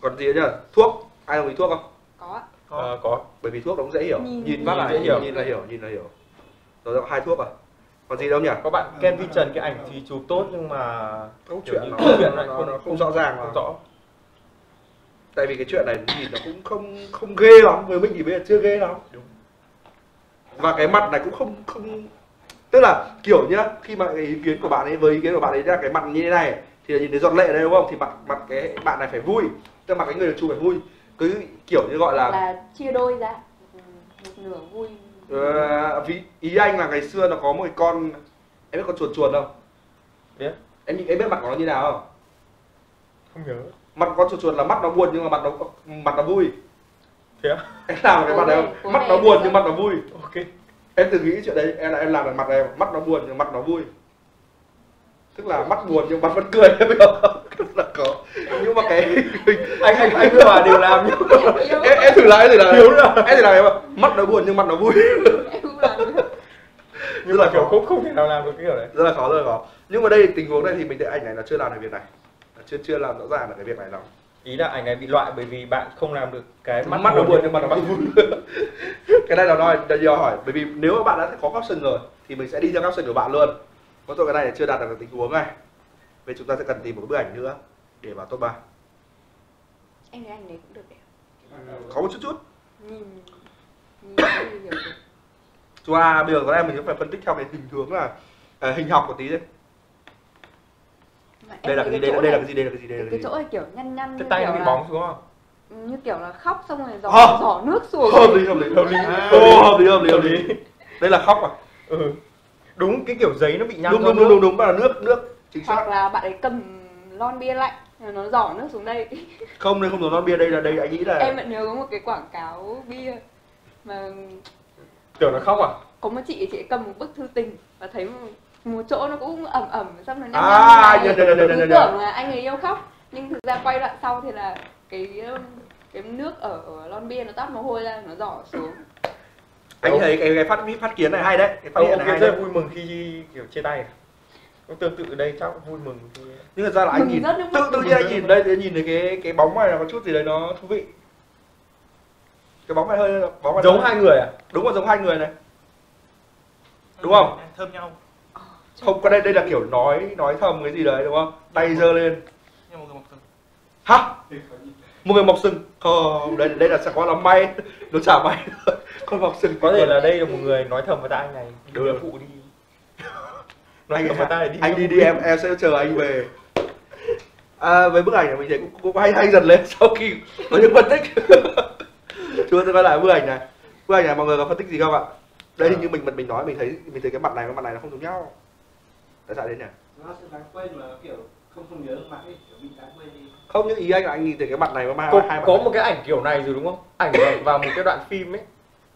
Còn gì nữa nhỉ? Thuốc, ai đồng ý thuốc không? Có. Có. À, có. Bởi vì thuốc nó cũng dễ hiểu. Nhìn, nhìn phát là dễ hiểu, nhìn là hiểu, nhìn là hiểu. Rồi có hai thuốc à? Còn gì đâu nhỉ? Có bạn Kevin Trần cái ảnh thì chụp tốt nhưng mà câu chuyện nó, nó, nó, nó, nó không rõ ràng, không rõ. Tại vì cái chuyện này nhìn nó cũng không không ghê lắm, với mình thì bây giờ chưa ghê lắm. Đúng. Và cái mặt này cũng không không tức là kiểu nhá, khi mà cái ý kiến của bạn ấy với ý kiến của bạn ấy ra cái mặt như thế này thì là nhìn thấy giọt lệ đây đúng không? Thì mặt mặt cái bạn này phải vui, tức mặt cái người được chụp phải vui, cứ kiểu như gọi là là chia đôi ra một nửa vui. À, vì ý anh là ngày xưa nó có một cái con, em biết con chuột chuột không? Biết. Em em biết mặt của nó như nào không? Không nhớ. Mặt con chuột chuột là mắt nó buồn nhưng mà mặt nó mặt nó vui. Thế á? Em làm cái mặt này không? Mắt nó buồn nhưng mặt nó vui. Ok. Em từng nghĩ chuyện đấy, em là em làm mặt này mắt nó buồn nhưng mặt nó vui. Tức là mắt buồn nhưng mặt vẫn cười, em hiểu không? Là có. Nhưng mà cái anh anh anh và đều làm nhưng em em thử lại em thử lại em thử lại mắt nó buồn nhưng mặt nó vui. Em cũng làm nhưng mà kiểu không không thể nào làm được cái kiểu đấy, rất là khó, rất là khó. Nhưng mà đây tình huống này thì mình thấy anh này là chưa làm được việc này, chưa chưa làm rõ ràng được cái việc này lắm. Ý là ảnh này bị loại bởi vì bạn không làm được cái mắt mắt nó buồn nhưng mặt nó vui. Cái này là nói là do hỏi, bởi vì nếu mà bạn đã có caption rồi thì mình sẽ đi theo caption của bạn luôn. Có tôi cái này là chưa đạt được tình huống này, vậy chúng ta sẽ cần tìm một bức ảnh nữa để vào top ba. Anh thấy ảnh này cũng được đẹp. Ừ, có một chút chút. Nhìn, nhìn như chúng ta bây giờ có lẽ mình cũng phải phân tích theo cái hình hướng là à, hình học một tí đấy. Đây là cái gì? Đây là cái gì? Đây là cái gì? Đây là cái chỗ này kiểu nhăn nhăn. Cái tay nó bị bóng xuống không? Như kiểu là khóc xong rồi giỏ giỏ nước xuống. Hợp lý, hợp lý, hợp lý, hợp lý, hợp lý, hợp lý. Đây là khóc à? Ừ. Đúng cái kiểu giấy nó bị nhăn. Đúng đúng đúng đúng đúng, bạn là nước nước. Chính xác. Hoặc là bạn ấy cầm lon bia lạnh, nó giỏ nước xuống đây. Không, đây không có lon bia, đây là đây anh nghĩ là. Em vẫn nhớ có một cái quảng cáo bia mà kiểu nó khóc à? Có một chị chị cầm một bức thư tình và thấy một chỗ nó cũng ẩm ẩm xong rồi à, nhớ, nhớ, nhớ, nhớ, nhớ. Tưởng là anh ấy yêu khóc nhưng thực ra quay đoạn sau thì là cái cái nước ở, ở lon bia nó tắt mồ hôi ra, nó rỏ xuống. Anh thấy cái, cái phát phát kiến này hay đấy, cái phát hiện này hay đấy. Vui mừng khi kiểu chia tay cũng tương tự đây, chắc cũng vui mừng khi... nhưng thật ra là anh nhìn tự tự nhiên anh nhìn đây thì nhìn thấy cái cái bóng này là có chút gì đấy nó thú vị. Cái bóng này hơi bóng này giống hai người à? Đúng rồi, giống hai người này đúng không? Thơm nhau không? Có đây đây là kiểu nói nói thầm cái gì đấy đúng không? Tay giơ lên. Nhưng một người mọc sừng. Hả? Một người mọc sừng. Không, đây đây là sẽ có lắm may, nó chả may. Con mọc sừng có thể là đây là một người nói thầm với ta anh này. Đều là phụ đi. Nói thầm với ta này đi. Anh đi đi em em sẽ chờ anh về. À, với bức ảnh này mình thấy cũng, cũng hay hay dần lên sau khi có những phân tích. Chúng ta sẽ quay lại bức ảnh này. Bức ảnh này mọi người có phân tích gì không ạ? Đây hình như mình mình nói mình thấy mình thấy cái mặt này với mặt này nó không giống nhau. Tại sao đến nhỉ? Nó sẽ đáng quên mà kiểu không không nhớ mặt ấy, kiểu bị đáng quên đi. Không, những ý anh là anh nhìn thấy cái mặt này mà có, hai mặt. Có này. Một cái ảnh kiểu này rồi đúng không? Ảnh vào một cái đoạn phim ấy.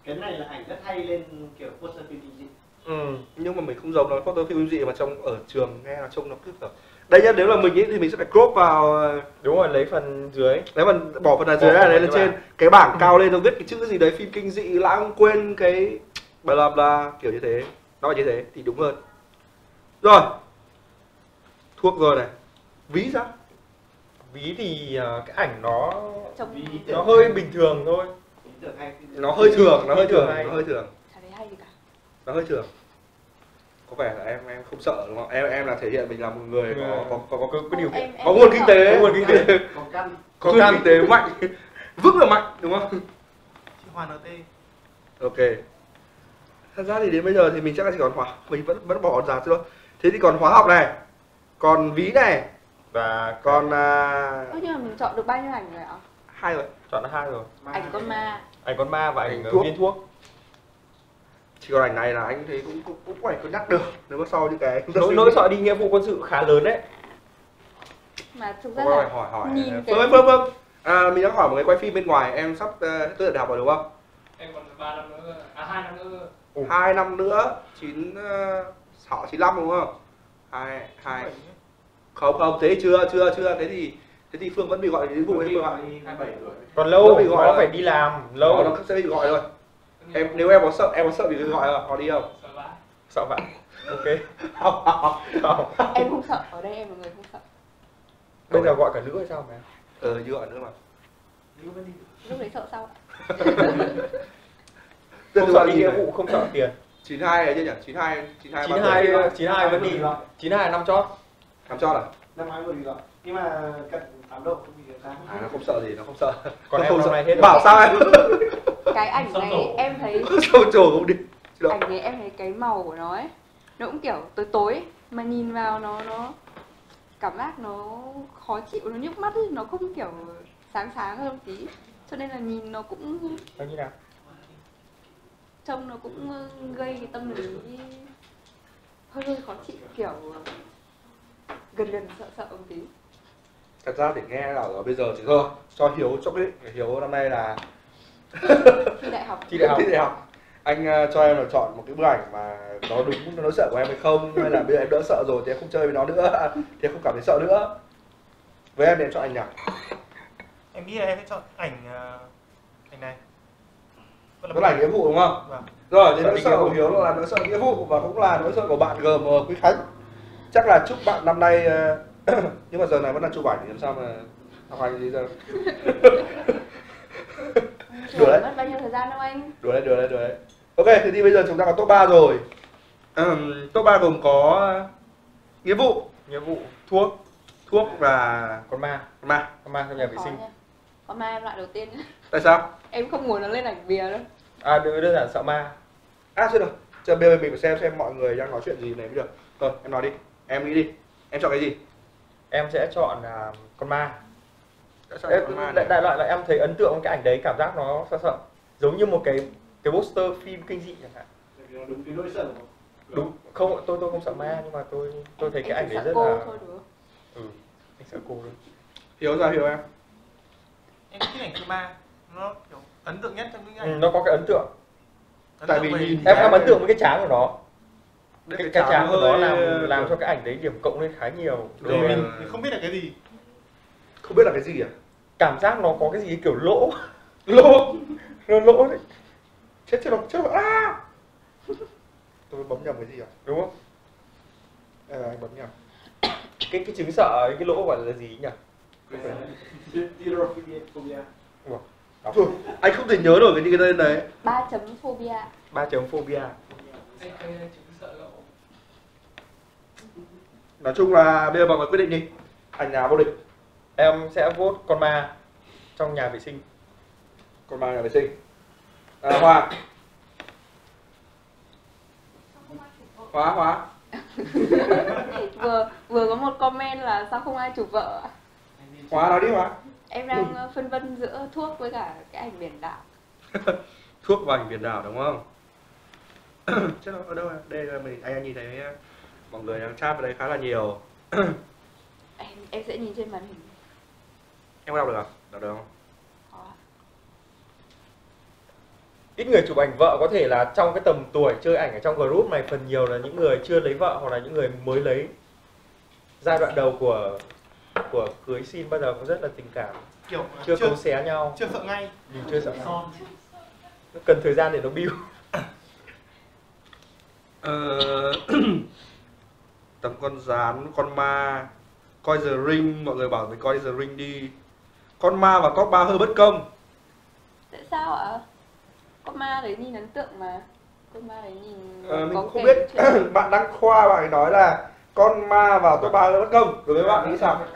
Cái này là ảnh rất hay lên kiểu poster phim kinh dị. Ừ, nhưng mà mình không giống nói poster phim kinh dị mà trong ở trường nghe là trông nó cứ kiểu. Đây nhá, nếu là mình ý, thì mình sẽ phải crop vào, đúng rồi, lấy phần dưới. Lấy phần bỏ phần ở dưới này lên trên. Bạn. Cái bảng cao lên nó viết cái chữ gì đấy phim kinh dị lãng quên cái bla bla kiểu như thế. Nó là như thế thì đúng hơn. Rồi, thuốc rồi này. Ví sao? Ví thì uh, cái ảnh nó ví nó hơi bình thường thôi. Nó hơi thường, nó hơi thường, nó hơi thường. Nó hơi thường. Có vẻ là em em không sợ đúng không? Em em là thể hiện mình là một người có có có, có, có, có điều kiện, em, em có nguồn kinh tế, nguồn kinh tế, có căn, có căn kinh tế mạnh, vững là mạnh đúng không? Chị Hoàn en tê. Ok. Thật ra thì đến bây giờ thì mình chắc là chỉ còn hóa, mình vẫn vẫn bỏ giá thôi. Thế thì còn hóa học này, còn ví này và còn. Ơ nhưng mà mình chọn được bao nhiêu ảnh rồi ạ? Hai rồi, chọn hai rồi. Ảnh con ma, ảnh con ma và ảnh viên thuốc. Chỉ còn ảnh này là anh thấy cũng cũng cũng phải cân nhắc được nếu mà so với cái nỗi nỗi sợ đi nghĩa vụ quân sự khá lớn đấy. Mà thực ra là hỏi hỏi vâng vâng vâng à mình đã hỏi một cái quay phim bên ngoài em sắp tới đại học rồi đúng không? Em còn ba năm nữa, à hai năm nữa. Hai năm nữa chín họ chín lăm đúng không? Hai hai không không thế chưa chưa chưa thế thì thế thì Phương vẫn bị gọi đến vụ ấy rồi. Còn lâu bị gọi nó phải đi làm lâu nó sẽ bị gọi rồi. Em nếu em có sợ em có sợ bị gọi rồi có đi không? Sợ vãi. Sợ vãi. Ok. Không, không, không. Em không sợ, ở đây em là người không sợ. Bây giờ gọi cả nữ hay sao mà? Ờ như gọi nữa mà. Lúc đấy sợ sao? Không sợ đi nghĩa vụ, không sợ tiền. chín hai ấy chứ nhỉ? chín hai chín hai chín hai chín hai vẫn đi. chín hai năm chót. Năm chót à? Năm hai vừa đi rồi. Nhưng mà cận tám độ không bị sáng. À nó không sợ gì, nó không sợ. Còn em không sợ. Bảo sao em? Cái ảnh này em thấy sâu trồ không đi. Ảnh này em thấy cái màu của nó ấy, nó cũng kiểu tối tối mà nhìn vào nó nó cảm giác nó khó chịu, nó nhức mắt ấy, nó không kiểu sáng sáng hơn tí. Cho nên là nhìn nó cũng nó như nào? Trông nó cũng gây cái tâm lý hơi hơi khó chịu kiểu gần gần sợ sợ một tí. Thật ra để nghe là bây giờ thì thôi cho Hiếu cho biết Hiếu năm nay là thi đại học thi đại học, thi đại học. Anh uh, cho em là chọn một cái bức ảnh mà nó đúng nó nỗi sợ của em hay không hay là bây giờ em đỡ sợ rồi thì em không chơi với nó nữa thì em không cảm thấy sợ nữa. Với em thì em chọn ảnh nào? Em nghĩ là em sẽ chọn ảnh ảnh này. Đó là ảnh nghĩa vụ đúng không? Vâng. Rồi, thì nỗi sợ của Hiếu là nỗi sợ nghĩa vụ và cũng là nỗi sợ của bạn gờ em Quý Khánh. Chắc là chúc bạn năm nay nhưng mà giờ này vẫn đang chụp ảnh thì làm sao mà học hành gì giờ? Đùa đấy. Mất bao nhiêu thời gian đâu anh? Đùa đấy, đùa đấy, đùa đấy. Ok, thì đi bây giờ chúng ta có top ba rồi. Um, top ba gồm có nghĩa vụ, nghĩa vụ, thuốc, thuốc và con ma, con ma, con ma trong nhà vệ sinh. Nha. Con ma em loại đầu tiên. Tại sao? Em không muốn nó lên ảnh bìa đâu. À, đừng đơn giản sợ ma. À, chưa được. Chờ bây giờ mình phải xem xem mọi người đang nói chuyện gì này mới được. Thôi, em nói đi. Em nghĩ đi. Em chọn cái gì? Em sẽ chọn uh, con ma. Em, con ma đại, đại loại là em thấy ấn tượng cái ảnh đấy, cảm giác nó sợ sợ, giống như một cái cái poster phim kinh dị chẳng hạn. Đúng cái nỗi sợ. Đúng, không, tôi tôi không sợ ma nhưng mà tôi tôi thấy em, cái em ảnh đấy rất cô là thôi được. Ừ, anh sợ cô thôi. Hiểu ra hiểu em. Em thích ảnh con ma, nó kiểu ấn tượng nhất trong những ảnh. Ừ, nó có cái ấn tượng. Ấn Tại vì nhìn em em ấn tượng với cái trán của nó. Cái, cái, cái trán của nó làm làm cho cái ảnh đấy điểm cộng lên khá nhiều. Rồi mình không biết là cái gì. Không biết là cái gì à? Cảm giác nó có cái gì kiểu lỗ. Lỗ. Nó lỗ đấy. Chết chết nó, chết nó. À! Tôi bấm nhầm cái gì à? Đúng không? À, anh bấm nhầm. Cái cái chứng sợ cái lỗ gọi là gì nhỉ? Phobia. Ủa, anh không thể nhớ nổi cái cái tên đấy. Ba chấm phobia. Ba chấm phobia. Nói chung là bây giờ mọi người quyết định đi. Ảnh nào vô địch? Em sẽ vote con ma trong nhà vệ sinh. Con ma nhà vệ sinh. À, Hoa. Hóa hóa. vừa vừa có một comment là sao không ai chụp vợ. Hóa nói đi Hóa. Em đang ừ. phân vân giữa thuốc với cả cái ảnh biển đảo. Thuốc và ảnh biển đảo đúng không? Chắc ở đâu à? Đây là mình anh, anh nhìn thấy mọi người đang chat ở đây khá là nhiều. em em sẽ nhìn trên màn hình. Em có đọc được không? Đọc được không? Có. Ít người chụp ảnh vợ có thể là trong cái tầm tuổi chơi ảnh ở trong group này, phần nhiều là những người chưa lấy vợ hoặc là những người mới lấy. Giai đoạn đầu của của cưới xin bao giờ cũng rất là tình cảm, kiểu chưa cấu xé nhau, chưa sợ ngay, mình chưa sợ ngay. Nó cần thời gian để nó build. ờ... Tấm con rán, con ma, coi The Ring, mọi người bảo mình coi The Ring đi. Con ma và top ba hơi bất công. Tại sao ạ? Con ma đấy nhìn ấn tượng mà. Con ma đấy nhìn... Ờ, mình không biết. Bạn Đăng Khoa bạn ấy nói là con ma vào top ba hơi bất công. Đối với bạn nghĩ sao?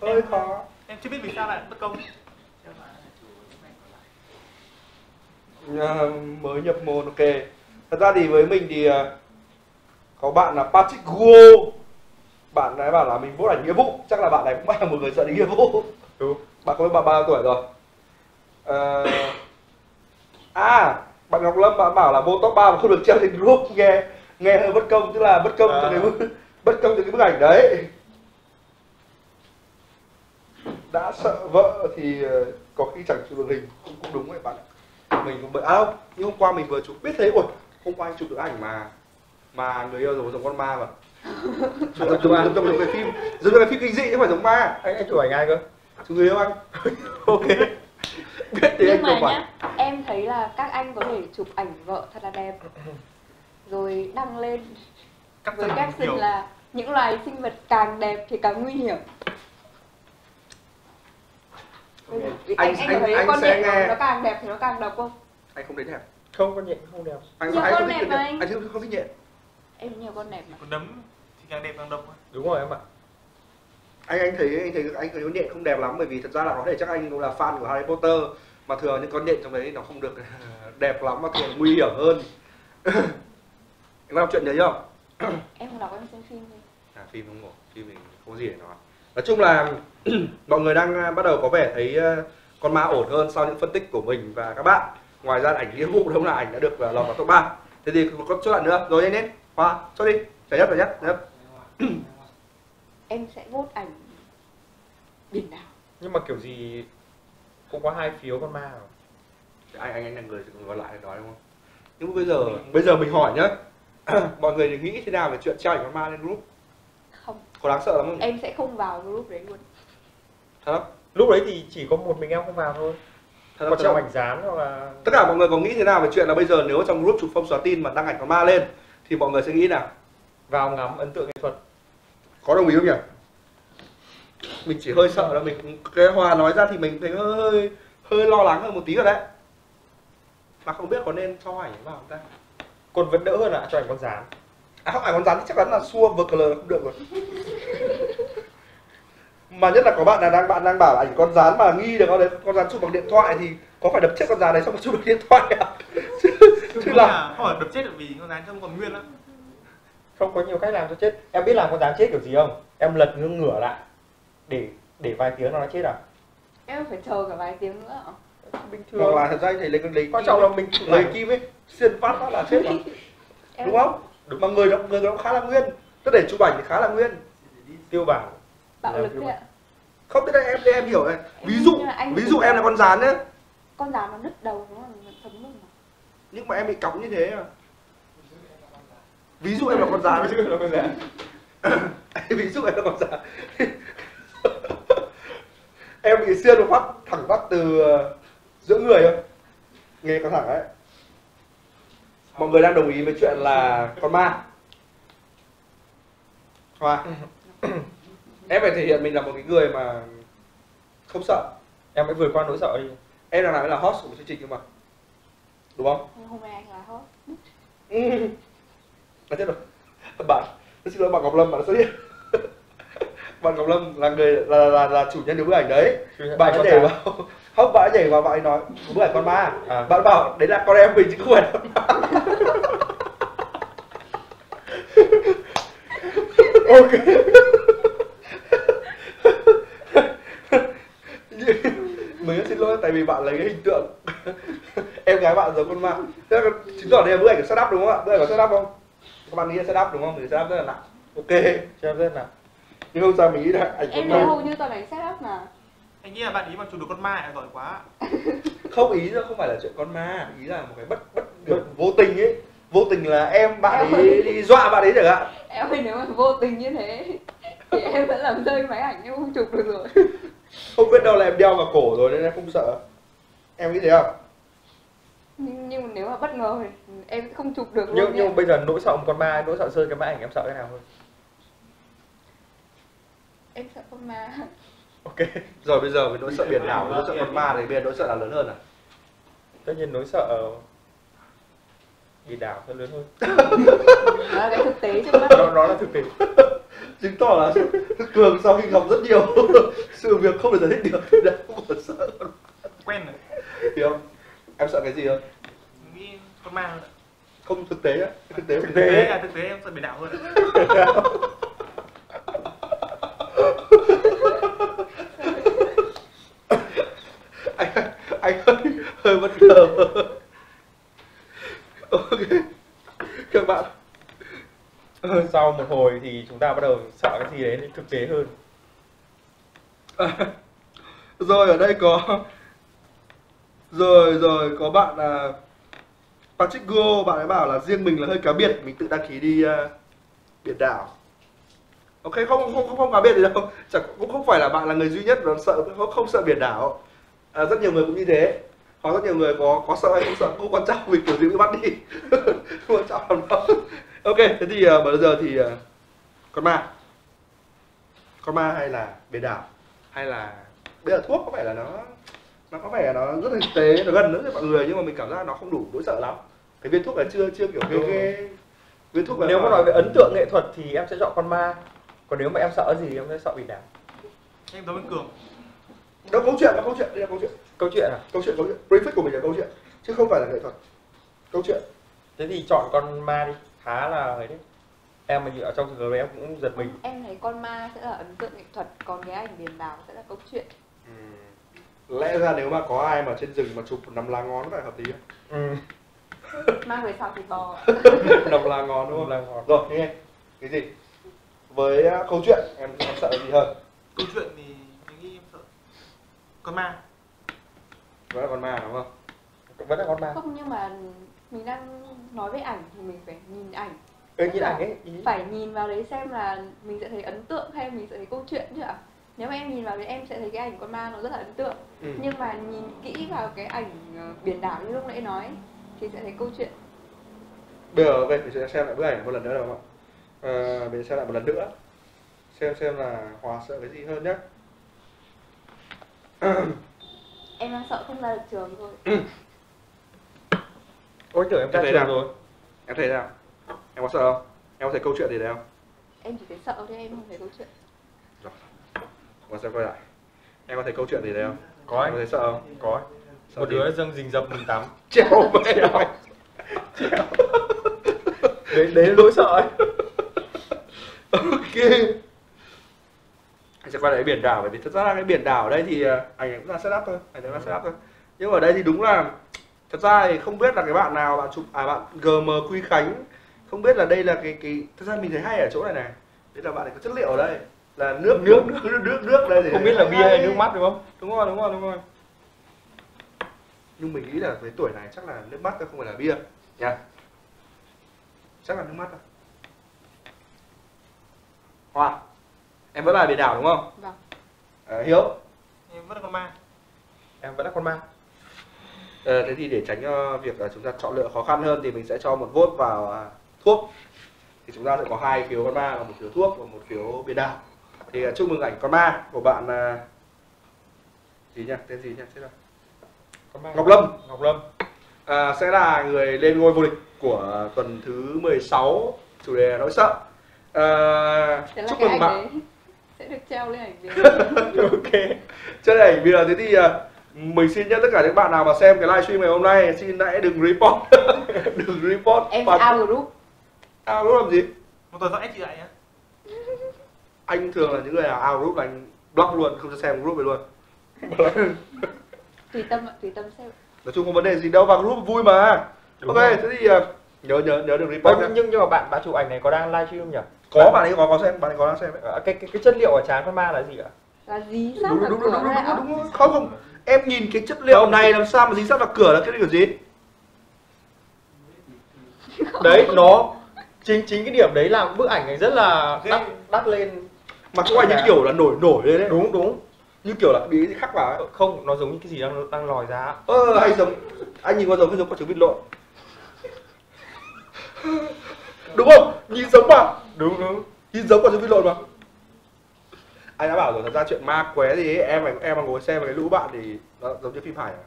Hơi khó. Em chưa biết vì sao lại bất công. À, mới nhập môn, ok. Thật ra thì với mình thì có bạn là Patrick Guo. Bạn ấy bảo là mình vô ảnh nghĩa vụ. Chắc là bạn này cũng là một người sợ đến nghĩa vụ. Đúng. Bạn có biết bạn bao nhiêu tuổi rồi? À, à bạn Ngọc Lâm bạn bảo là vô top ba mà không được treo lên group. Nghe nghe hơi bất công, tức là bất công à. Từ cái bức, bất công từ cái bức ảnh đấy. Đã sợ vợ thì có khi chẳng chụp được hình cũng, cũng đúng vậy bạn ạ. Mình cũng bởi à không, nhưng hôm qua mình vừa chụp biết thấy ôi hôm qua anh chụp được ảnh mà mà người yêu rồi giống con ma mà. Chụp ảnh trong cái phim, giống cái phim kinh dị chứ phải giống ma. Anh anh chụp ảnh ai cơ? Chụp người yêu anh. Ok. Biết thì anh chụp ảnh. Em thấy là các anh có thể chụp ảnh vợ thật là đẹp. Rồi đăng lên các với caption là những loài sinh vật càng đẹp thì càng nguy hiểm. Anh, anh, anh, anh, thấy anh con sẽ nghe nó càng đẹp thì nó càng độc không? Anh không thấy đẹp. Không, con nhện không đẹp. Anh nhiều con đẹp mà anh. Anh không thích nhện. Em nhiều con đẹp mà. Con nấm thì càng đẹp càng độc. Đúng rồi em ạ. Anh anh thấy anh thấy anh thấy con nhện không đẹp lắm bởi vì thật ra là có thể chắc anh cũng là fan của Harry Potter mà thường những con nhện trong đấy nó không được đẹp lắm mà thường nguy hiểm hơn. Em đọc chuyện đấy không? Em không đọc, em xem phim thôi. À phim không ngủ, phim mình không có gì để nói. Nói chung là mọi người đang bắt đầu có vẻ thấy con ma ổn hơn sau những phân tích của mình và các bạn. Ngoài ra ảnh nghĩa vụ đâu là ảnh đã được lọt vào top ba. Thế thì có chốt lại nữa, rồi nhanh lên. Hoa, chốt đi, giải nhất, giải nhất, giải nhất. Em sẽ vote ảnh biển đảo. Nhưng mà kiểu gì cũng có hai phiếu con ma rồi. Anh, anh, anh là người còn lại nói đúng không? Nhưng bây giờ, bây giờ mình hỏi nhá. Mọi người nghĩ thế nào về chuyện treo ảnh con ma lên group? Không. Có đáng sợ lắm không? Em sẽ không vào group đấy luôn. Thật không? Lúc đấy thì chỉ có một mình em không vào thôi. Thật còn trong ảnh dán hoặc là... Tất cả mọi người có nghĩ thế nào về chuyện là bây giờ nếu trong group chụp phong xóa tin mà đăng ảnh có ma lên thì mọi người sẽ nghĩ nào? Vào ngắm ấn tượng nghệ thuật. Có đồng ý không nhỉ? Mình chỉ hơi sợ là mình... Cái Hòa nói ra thì mình thấy hơi... hơi lo lắng hơn một tí rồi đấy. Mà không biết có nên cho ảnh vào không ta? Còn vẫn đỡ hơn là cho ảnh con rán. À không, ảnh con rán thì chắc chắn là xua vờ cờ lờ không được rồi. Mà nhất là có bạn nào đang bạn đang bảo là ảnh con rán mà nghi được không đấy, con rán chụp bằng điện thoại thì có phải đập chết con rán đấy xong rồi chụp bằng điện thoại à? Chứ, chứ, chứ là hỏi đập chết được vì con rán không còn nguyên lắm. Không, có nhiều cách làm cho chết. Em biết làm con rán chết kiểu gì không? Em lật ngưng ngửa lại để để vài tiếng nó chết à? Em phải chờ cả vài tiếng nữa. Bình thường. Hoặc là thật ra thì lấy lấy quan trọng là mình lấy kim ấy, xuyên phát phát là chết rồi. Đúng không? Mà người đó người đó khá là nguyên. Tức để chụp ảnh thì khá là nguyên. Tiêu bản. Bạo lực đấy ạ. Không, thế đây em em hiểu này. Ví dụ ví dụ em là con rán đấy. Con rán nó đứt đầu nó thấm luôn mà. Nhưng mà em bị cõng như thế à? Ví dụ em là con rán, ví dụ em là con rán. Ví dụ em là con rán. Em bị xuyên một phát thẳng vắt từ giữa người không? Nghe có thẳng đấy. Mọi người đang đồng ý với chuyện là con ma. Hoa. Em phải thể hiện mình là một cái người mà không sợ. Em phải vượt qua nỗi sợ đi. Em đang nói là host của chương trình nhưng mà. Đúng không? Hôm nay anh là host. Ừ. Đã chết rồi. Bạn, xin lỗi bạn Ngọc Lâm, bạn đã xuất hiện. Bạn Ngọc Lâm là người là là, là, là chủ nhân những bức ảnh đấy. Bạn đã nhảy vào, không bạn đã nhảy vào, bạn ấy nói bức ảnh con ma. À. Bạn bảo đấy là con em mình chứ không phải con ma. Ok. Mình rất xin lỗi tại vì bạn lấy cái hình tượng em gái bạn giống con ma. Thế là chứng tỏ đây là bức ảnh của setup đúng không ạ? Bức ảnh của setup không? Các bạn nghĩ là setup đúng không? Thì setup rất là nặng. Ok, setup rất là nặng. Nhưng không sao mình nghĩ là ảnh em thấy hầu như toàn ảnh setup mà. Anh nghĩ là bạn ý mà chụp được con ma là giỏi quá. Không, ý nó không phải là chuyện con ma, ý là một cái bất bất được vô tình ấy. Vô tình là em bạn em ấy đi dọa bạn ấy chẳng hạn. Em ơi, nếu mà vô tình như thế thì em vẫn làm rơi máy ảnh, em không chụp được rồi. Không biết đâu là em đeo vào cổ rồi nên em không sợ. Em nghĩ thế không? Nhưng, nhưng mà nếu mà bất ngờ thì em không chụp được luôn. Nhưng, nhưng bây giờ nỗi sợ một con ma, nỗi sợ rơi cái máy ảnh em sợ cái nào hơn? Em sợ con ma. Ok, rồi bây giờ với nỗi sợ biển đảo, nỗi sợ con ma thì bây giờ nỗi sợ là lớn hơn à? Tất nhiên nỗi sợ biển đảo sẽ lớn hơn. Đó là cái thực tế chứ mà. Đó, đó là thực tế. Chứng tỏ là Cường sau khi gặp rất nhiều sự việc không thể giải thích được đã không còn sợ con ma. Quen rồi. Hiểu không? Em sợ cái gì hơn? Nghĩ con ma hơn ạ. Không, thực tế á. Thực tế, thực tế là thực tế em sợ biển đảo hơn. Anh hơi, hơi bất ngờ. Ok các bạn, sau một hồi thì chúng ta bắt đầu sợ cái gì đấy thực tế hơn. À, rồi ở đây có rồi rồi có bạn là Patrick Go, bạn ấy bảo là riêng mình là hơi cá biệt, mình tự đăng ký đi uh, biển đảo. Ok, không không không cá biệt gì đâu, chẳng cũng không phải là bạn là người duy nhất mà sợ không, không sợ biển đảo. À, rất nhiều người cũng như thế, hoặc rất nhiều người có có sợ hay không sợ cũng quan trọng, vì kiểu gì cũng bắt đi. Không quan trọng lắm đâu. Ok, thế thì uh, bây giờ thì uh, con ma con ma hay là biển đảo hay là bây giờ thuốc, có vẻ là nó nó có vẻ là nó rất là thực tế, nó gần nữa với mọi người nhưng mà mình cảm giác nó không đủ nỗi sợ lắm. Cái viên thuốc là chưa chưa kiểu cái, cái... viên thuốc là nếu mà nói về ấn tượng nghệ thuật thì em sẽ chọn con ma, còn nếu mà em sợ gì em sẽ sợ biển đảo. Em đối với Cường. Đó, câu chuyện là câu chuyện, đây là câu chuyện. Câu chuyện à? Câu chuyện, câu chuyện. Prefix của mình là câu chuyện, chứ không phải là nghệ thuật. Câu chuyện. Thế thì chọn con ma đi, khá là đấy. Em mà ở trong trường hợp em cũng giật mình. Em thấy con ma sẽ là ấn tượng nghệ thuật, còn cái ảnh biển đảo sẽ là câu chuyện. Ừ. Lẽ ra nếu mà có ai mà trên rừng mà chụp nằm lá ngón phải hợp lý không? Ừ. Mang về sau thì bò. Nằm lá ngón đúng không? Nằm lá ngón. Rồi, nghe. Cái gì? Với câu chuyện, em sợ gì hơn? Câu chuyện thì con ma. Vẫn là con ma đúng không? Vẫn là con ma. Không, nhưng mà mình đang nói với ảnh thì mình phải nhìn ảnh. Ê, như là cái ý. Phải nhìn vào đấy xem là mình sẽ thấy ấn tượng hay mình sẽ thấy câu chuyện chứ ạ. Nếu mà em nhìn vào đấy em sẽ thấy cái ảnh con ma nó rất là ấn tượng, ừ. Nhưng mà nhìn kỹ vào cái ảnh biển đảo như lúc nãy nói thì sẽ thấy câu chuyện. Bây giờ vậy thì sẽ xem lại bức ảnh một lần nữa được không ạ? À, mình xem lại một lần nữa xem xem là Hòa sợ cái gì hơn nhé. Em đang sợ không ra được trường thôi. Ôi tưởng em, em thấy ra rồi. Em thấy sao? Em có sợ không? Em có thấy câu chuyện gì đấy không? Em chỉ thấy sợ thôi, em không thấy câu chuyện. Rồi, mình xem coi lại. Em có thấy câu chuyện gì đấy không? Có. Em có thấy sợ không? Có. Sợ một gì? Đứa dâng rình rập mình tắm. Trèo mẹ rồi. Trèo. Đấy, đấy là nỗi sợ ấy. Ok. Anh sẽ quay lại cái biển đảo, bởi vì thật ra cái biển đảo ở đây thì ảnh cũng là setup thôi, ảnh cũng là setup thôi. Nhưng ở đây thì đúng là thật ra thì không biết là cái bạn nào bạn chụp à bạn giê em Quy Khánh không biết là đây là cái cái thật ra mình thấy hay ở chỗ này này. Đấy là bạn này có chất liệu ở đây là nước nước nước nước nước, nước đây thì không biết là bia hay nước mắt đúng không? Đúng rồi, đúng rồi, đúng rồi. Nhưng mình nghĩ là với tuổi này chắc là nước mắt chứ không phải là bia nha. Yeah. Chắc là nước mắt thôi. Hoa, em vẫn là biển đảo đúng không? Vâng. À, Hiếu, em vẫn là con ma. Em vẫn là con ma. Ờ, thế thì để tránh uh, việc uh, chúng ta chọn lựa khó khăn hơn thì mình sẽ cho một vote vào uh, thuốc. Thì chúng ta sẽ có hai phiếu con ma và một phiếu thuốc và một phiếu biển đảo. Thì uh, chúc mừng ảnh con ma của bạn uh... gì nhỉ? Tên gì nhỉ? Thế nào? Con ma Ngọc Lâm. Ngọc Lâm uh, sẽ là người lên ngôi vô địch của uh, tuần thứ mười sáu, chủ đề là nỗi sợ. Uh, chúc mừng bạn sẽ được treo lên ảnh video. Ok. Trước đây ảnh video thế thì uh, mình xin nhắc tất cả những bạn nào mà xem cái livestream ngày hôm nay xin hãy đừng report. Đừng report. Em out và... group. Out group làm gì? Một tuần sau chị lại nhá. Anh thường là những người nào out group là anh block luôn, không cho xem group này luôn. Tùy tâm ạ, tùy tâm xem. Nói chung không vấn đề gì đâu, vào group vui mà. Đúng ok, rồi. Thế thì uh, nhớ nhớ nhớ đừng report. Nhưng, nhưng nhưng mà bạn bạn chụp ảnh này có đang livestream không nhỉ? Có, bạn, bạn ấy có có xem, bạn ấy có đang xem đấy. À, cái, cái cái chất liệu ở trán con ma là gì ạ? Là dí sát vào cửa này ạ? Đúng không? Không không. Em nhìn cái chất liệu này làm sao mà dính sát vào cửa là cái điều gì? Đấy, nó chính chính cái điểm đấy làm bức ảnh này rất là đắt, đắt lên. Mà cũng ảnh như kiểu là nổi nổi lên đấy. Đúng đúng. Như kiểu là bị khắc vào ấy. Không, nó giống như cái gì đang đang lòi ra. Ơ ờ, hay giống anh nhìn qua giống cái giống quả trứng vịt lộn. Đúng không? Nhìn giống mà. Đúng đúng. Nhìn giống quả trứng vịt lộn mà. Anh đã bảo rồi, thật ra chuyện ma qué gì ấy, em em mà ngồi xem cái lũ bạn thì nó giống như phim hài à?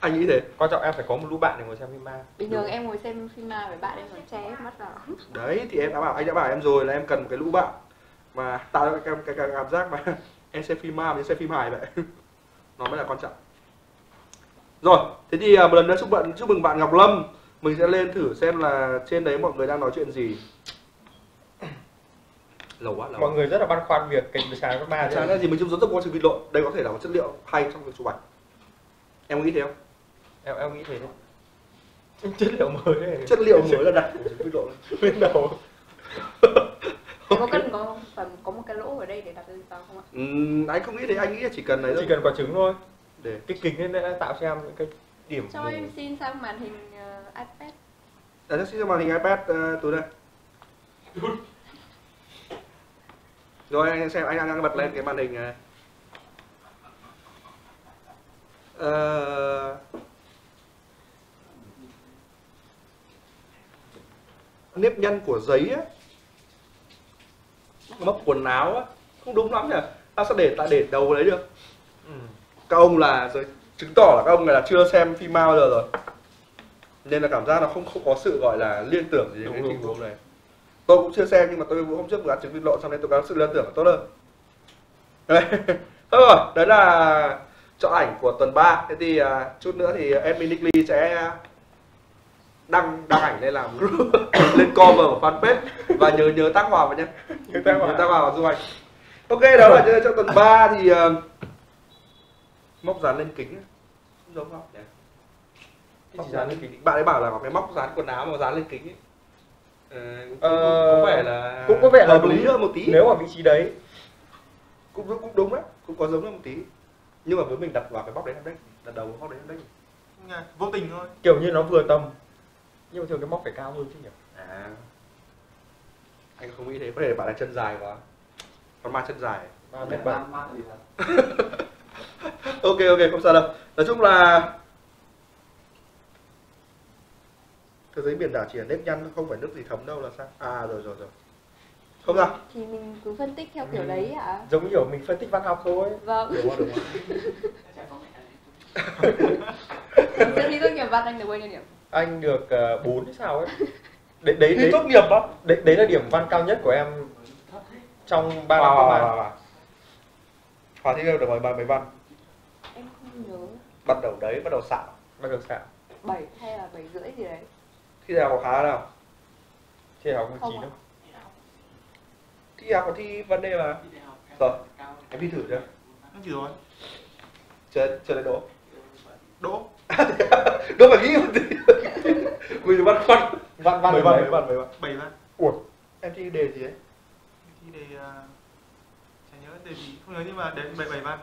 Anh nghĩ thế, quan trọng em phải có một lũ bạn để ngồi xem phim ma. Bình thường em ngồi xem phim ma với bạn em còn che hết mắt vào. Đấy thì em đã bảo, anh đã bảo em rồi là em cần một cái lũ bạn mà tạo ra cái, cái, cái cảm giác mà em xem phim ma với xem phim hài vậy, nó mới là quan trọng. Rồi, thế thì một lần nữa chúc bạn chúc mừng bạn Ngọc Lâm. Mình sẽ lên thử xem là trên đấy mọi người đang nói chuyện gì. Lâu quá, lâu mọi quá. Người rất là băn khoăn việc cái trán con ma trán là gì, mình trông giống rất quan sự bị lộn. Đây có thể là một chất liệu hay trong việc chụp ảnh, em nghĩ thế không? Em em nghĩ thế không? Chất liệu mới này. Chất liệu mới là đặt bị lộn bên đầu. Okay. Có cần có phải có một cái lỗ ở đây để đặt lên vào không ạ? Ừ, anh không nghĩ thế, anh nghĩ là chỉ cần này chỉ cần quả trứng thôi để cái kính lên đã tạo cho em những cái điểm cho em. Xin sang màn hình uh, iPad. Đã xin sang màn hình iPad uh, tối đây. Rồi anh xem, anh đang bật lên cái màn hình này. Ờ... nếp nhăn của giấy á, mấp quần áo á, không đúng lắm nhỉ? Ta sẽ để ta để đầu đấy được. Các ông là rồi, chứng tỏ là các ông này là chưa xem phim ma bao giờ rồi. Nên là cảm giác nó không không có sự gọi là liên tưởng gì đến cái tình huống này. Tôi cũng chưa xem nhưng mà tôi hôm trước vừa ăn trứng vịt lộn xong nên tôi có sự liên tưởng tốt hơn. Đấy. Thôi rồi, đấy là chọn ảnh của tuần ba. Thế thì uh, chút nữa thì admin Nickly sẽ đăng đăng ảnh lên làm group, lên cover của fanpage và nhớ nhớ tác Hòa vào nhé. Nhớ tác Hòa, nhớ tác Hòa vào du hành. Ok, đó là cho, cho tuần ba thì uh, móc dán lên kính. Không giống không? Yeah. Móc dán lên kính. Bạn ấy bảo là có cái móc dán quần áo mà dán lên kính ấy. Cũng, cũng, ờ, có vẻ là cũng có vẻ là hợp lý hơn một tí nếu ở vị trí đấy, cũng cũng đúng đấy, cũng có giống hơn một tí, nhưng mà với mình đặt vào cái bóc đấy, đặt đấy, đặt đầu bóc đấy, đặt đấy, vô tình thôi, kiểu như nó vừa tầm Nhưng mà thường cái móc phải cao hơn chứ nhỉ? À, anh không nghĩ thế, có thể bạn là chân dài quá. Con ma chân dài ba mét ba. Ok ok, không sao đâu. Nói chung là thế giới biển đảo chỉ là nếp nhăn, không phải nước gì thấm đâu là sao? À rồi rồi rồi. Không sao. Thì mình cứ phân tích theo kiểu ừ. đấy hả? Giống kiểu mình phân tích văn học thôi. Vâng. Đúng rồi, đúng rồi. Thế thì tốt nghiệp văn anh được bao nhiêu điểm? Anh được uh, bốn hay sao ấy. Đấy đấy, đấy tốt nghiệp á? Đấy, đấy là điểm văn cao nhất của em trong ba năm của bạn. Hòa thi đâu được mười mấy văn? Em không nhớ. Bắt đầu đấy, bắt đầu xạo. Bắt đầu xạo. bảy hay là bảy rưỡi gì đấy. Thi đại học khá nào? Thi đại học không chín đâu. Thi đại học có thi vấn đề mà. Rồi, em đi thử chưa? Em thử rồi. Chờ, chờ đến đỗ. Đỗ. Đỗ phải nghĩ một tí. Mình băn khoăn. Văn văn mấy văn mấy văn mấy văn? Bảy văn. Ủa, em thi đề gì đấy? Em thi đề... Chả nhớ đề gì, không nhớ nhưng mà đến bảy bảy văn.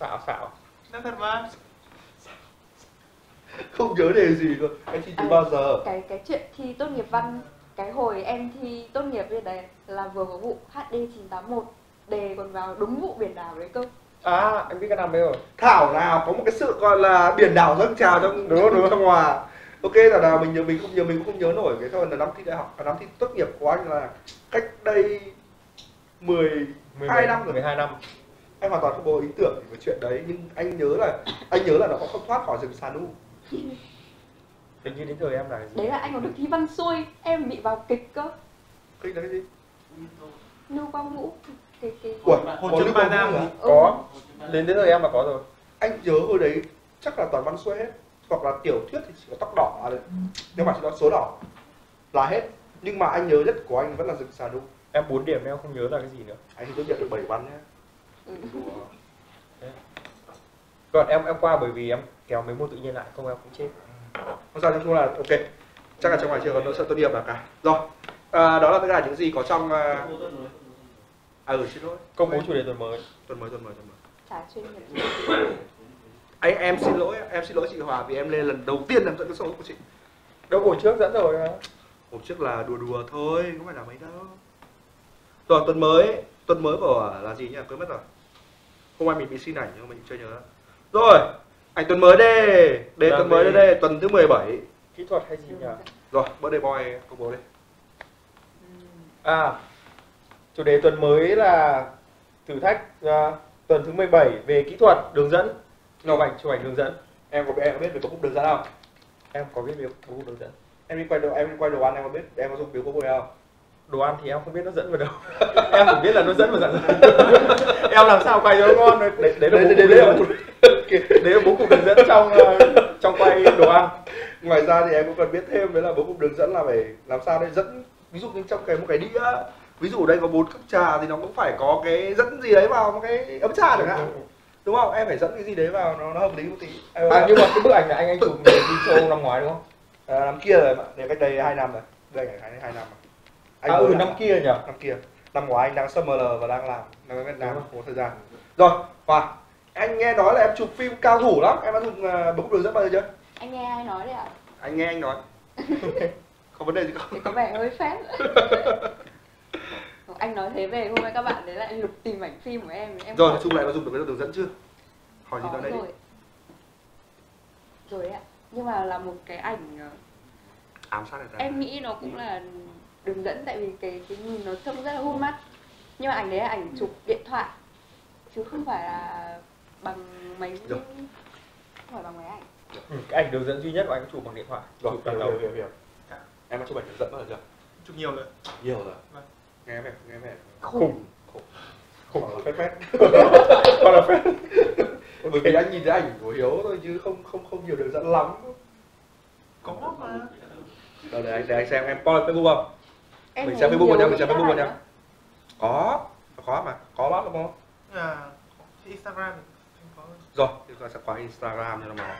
Xạo xạo. Nó thật văn. Không nhớ đề gì luôn. Em thi từ à, bao giờ? Cái cái chuyện thi tốt nghiệp văn, cái hồi em thi tốt nghiệp như đấy là vừa có vụ H D chín tám một đề còn vào đúng vụ biển đảo đấy cơ. À, em biết cái năm đấy rồi. Thảo nào có một cái sự gọi là biển đảo dâng trào trong đúng không, đúng không Hòa? Ok, thảo nào mình nhớ mình không nhớ mình không nhớ nổi cái thôi là năm thi đại học, năm thi tốt nghiệp của anh là cách đây mười hai năm rồi. mười hai năm. Em hoàn toàn không có ý tưởng về chuyện đấy nhưng anh nhớ là anh nhớ là nó không thoát khỏi rừng Sa Nu. Hình như đến thời em là gì? Đấy là anh còn được thi văn xuôi, em bị vào kịch cơ. Kịch là cái gì? Lưu Quang Vũ. Cái cái Ủa, Hồ Chấm Ba Nam à? Có. Đến đến thời em là có rồi. Anh nhớ hồi đấy chắc là toàn văn xuôi hết, hoặc là tiểu thuyết thì chỉ có Tóc Đỏ thôi. Nhưng mà chỉ có Số Đỏ là hết. Nhưng mà anh nhớ nhất của anh vẫn là rừng Sa Nu. Em bốn điểm em không nhớ là cái gì nữa. Anh thì tốt nghiệp được bảy văn nhé. Còn em em qua bởi vì em kéo mấy môn tự nhiên lại, không em cũng chết. Không sao, chung là ok. Chắc là trong ngoài trường còn nỗi sợ tốt nghiệp là cả. Rồi, à, đó là tất cả những gì có trong. À, à ừ, xin lỗi. Công bố chủ đề tuần mới. Tuần mới, tuần mới, tuần mới. Chả chuyên nghiệp. Anh em xin lỗi, em xin lỗi chị Hòa vì em lên lần đầu tiên làm dẫn cái show của chị. Đâu hồi trước dẫn rồi. Hồi trước là đùa đùa thôi, không phải là mấy đâu. Rồi tuần mới, tuần mới của là gì nhỉ? Quên mất rồi. Hôm nay mình bị xin ảnh nhưng mà mình chưa nhớ. Rồi, ảnh tuần mới đây. Đây tuần mới đây, đây, tuần thứ mười bảy. Kỹ thuật hay gì nhỉ? Rồi, birthday boy công bố đây. À, chủ đề tuần mới là thử thách uh, tuần thứ mười bảy về kỹ thuật, đường dẫn. Ngọc ảnh chụp ảnh đường dẫn. Em có em có biết về cấu trúc đường dẫn không? Em có biết về cấu trúc đường dẫn. Em đi quay đồ, em đi quay đồ ăn em có biết, em có dùng phiếu có bồi không? Đồ ăn thì em không biết nó dẫn vào đâu. Em chỉ biết là nó dẫn vào dạng. Em làm sao quay cho ngon đấy, đấy là bố đấy là bố cục đường dẫn trong trong quay đồ ăn. Ngoài ra thì em cũng cần biết thêm đấy là bố cục đường dẫn là phải làm sao để dẫn, ví dụ như trong cái một cái đĩa, ví dụ đây có bốn cốc trà thì nó cũng phải có cái dẫn gì đấy vào một cái ấm trà chẳng hạn, đúng không? Em phải dẫn cái gì đấy vào nó, nó hợp lý một tí. À, nhưng mà cái bức ảnh này anh anh chụp để đi show năm ngoái đúng không? À, năm kia rồi, để cách đây hai năm rồi, đây ảnh này hai năm rồi. Anh à, ừ, năm kia nhỉ? Năm kia. Năm ngoái anh đang summer và đang làm đang Việt Nam một thời gian. Rồi, Hòa, anh nghe nói là em chụp phim cao thủ lắm, em đã dùng uh, bố cục đường dẫn bao giờ chưa? Anh nghe ai nói đấy ạ? À? Anh nghe anh nói. Không vấn đề gì không? Có vẻ hơi phép. Anh nói thế về hôm nay các bạn đấy lại lục tìm ảnh phim của em. em Rồi, chung lại có dùng được cái đường dẫn chưa? Hỏi gì đó đây rồi. Đi. Rồi ạ, nhưng mà là một cái ảnh... Ám sát này ta. Em nghĩ nó cũng là... đường dẫn tại vì cái cái nhìn nó trông rất là hôn mắt, nhưng mà ảnh đấy là ảnh chụp điện thoại chứ không phải là bằng máy, không phải bằng máy ảnh. Ừ, cái ảnh đường dẫn duy nhất của anh chụp bằng điện thoại. Rồi, hiểu, hiểu, hiểu, hiểu. À. Em đã chụp ảnh đường dẫn bao giờ chưa? Chụp nhiều rồi. Nhiều rồi. Vâng. Nghe vẻ, nghe vẻ. Khủng, khủng, khủng phết phết. Còn là phết. Bởi vì anh nhìn thấy ảnh của Hiếu thôi chứ không không không nhiều đường dẫn lắm. Có mà. Rồi để anh để anh xem em coi Facebook không? Em mình xem Facebook của nhau, mình xem Facebook của nhau. Có, có mà, có lắm đúng không? À, Instagram. Có. Rồi, chúng ta sẽ qua Instagram cho nó mà.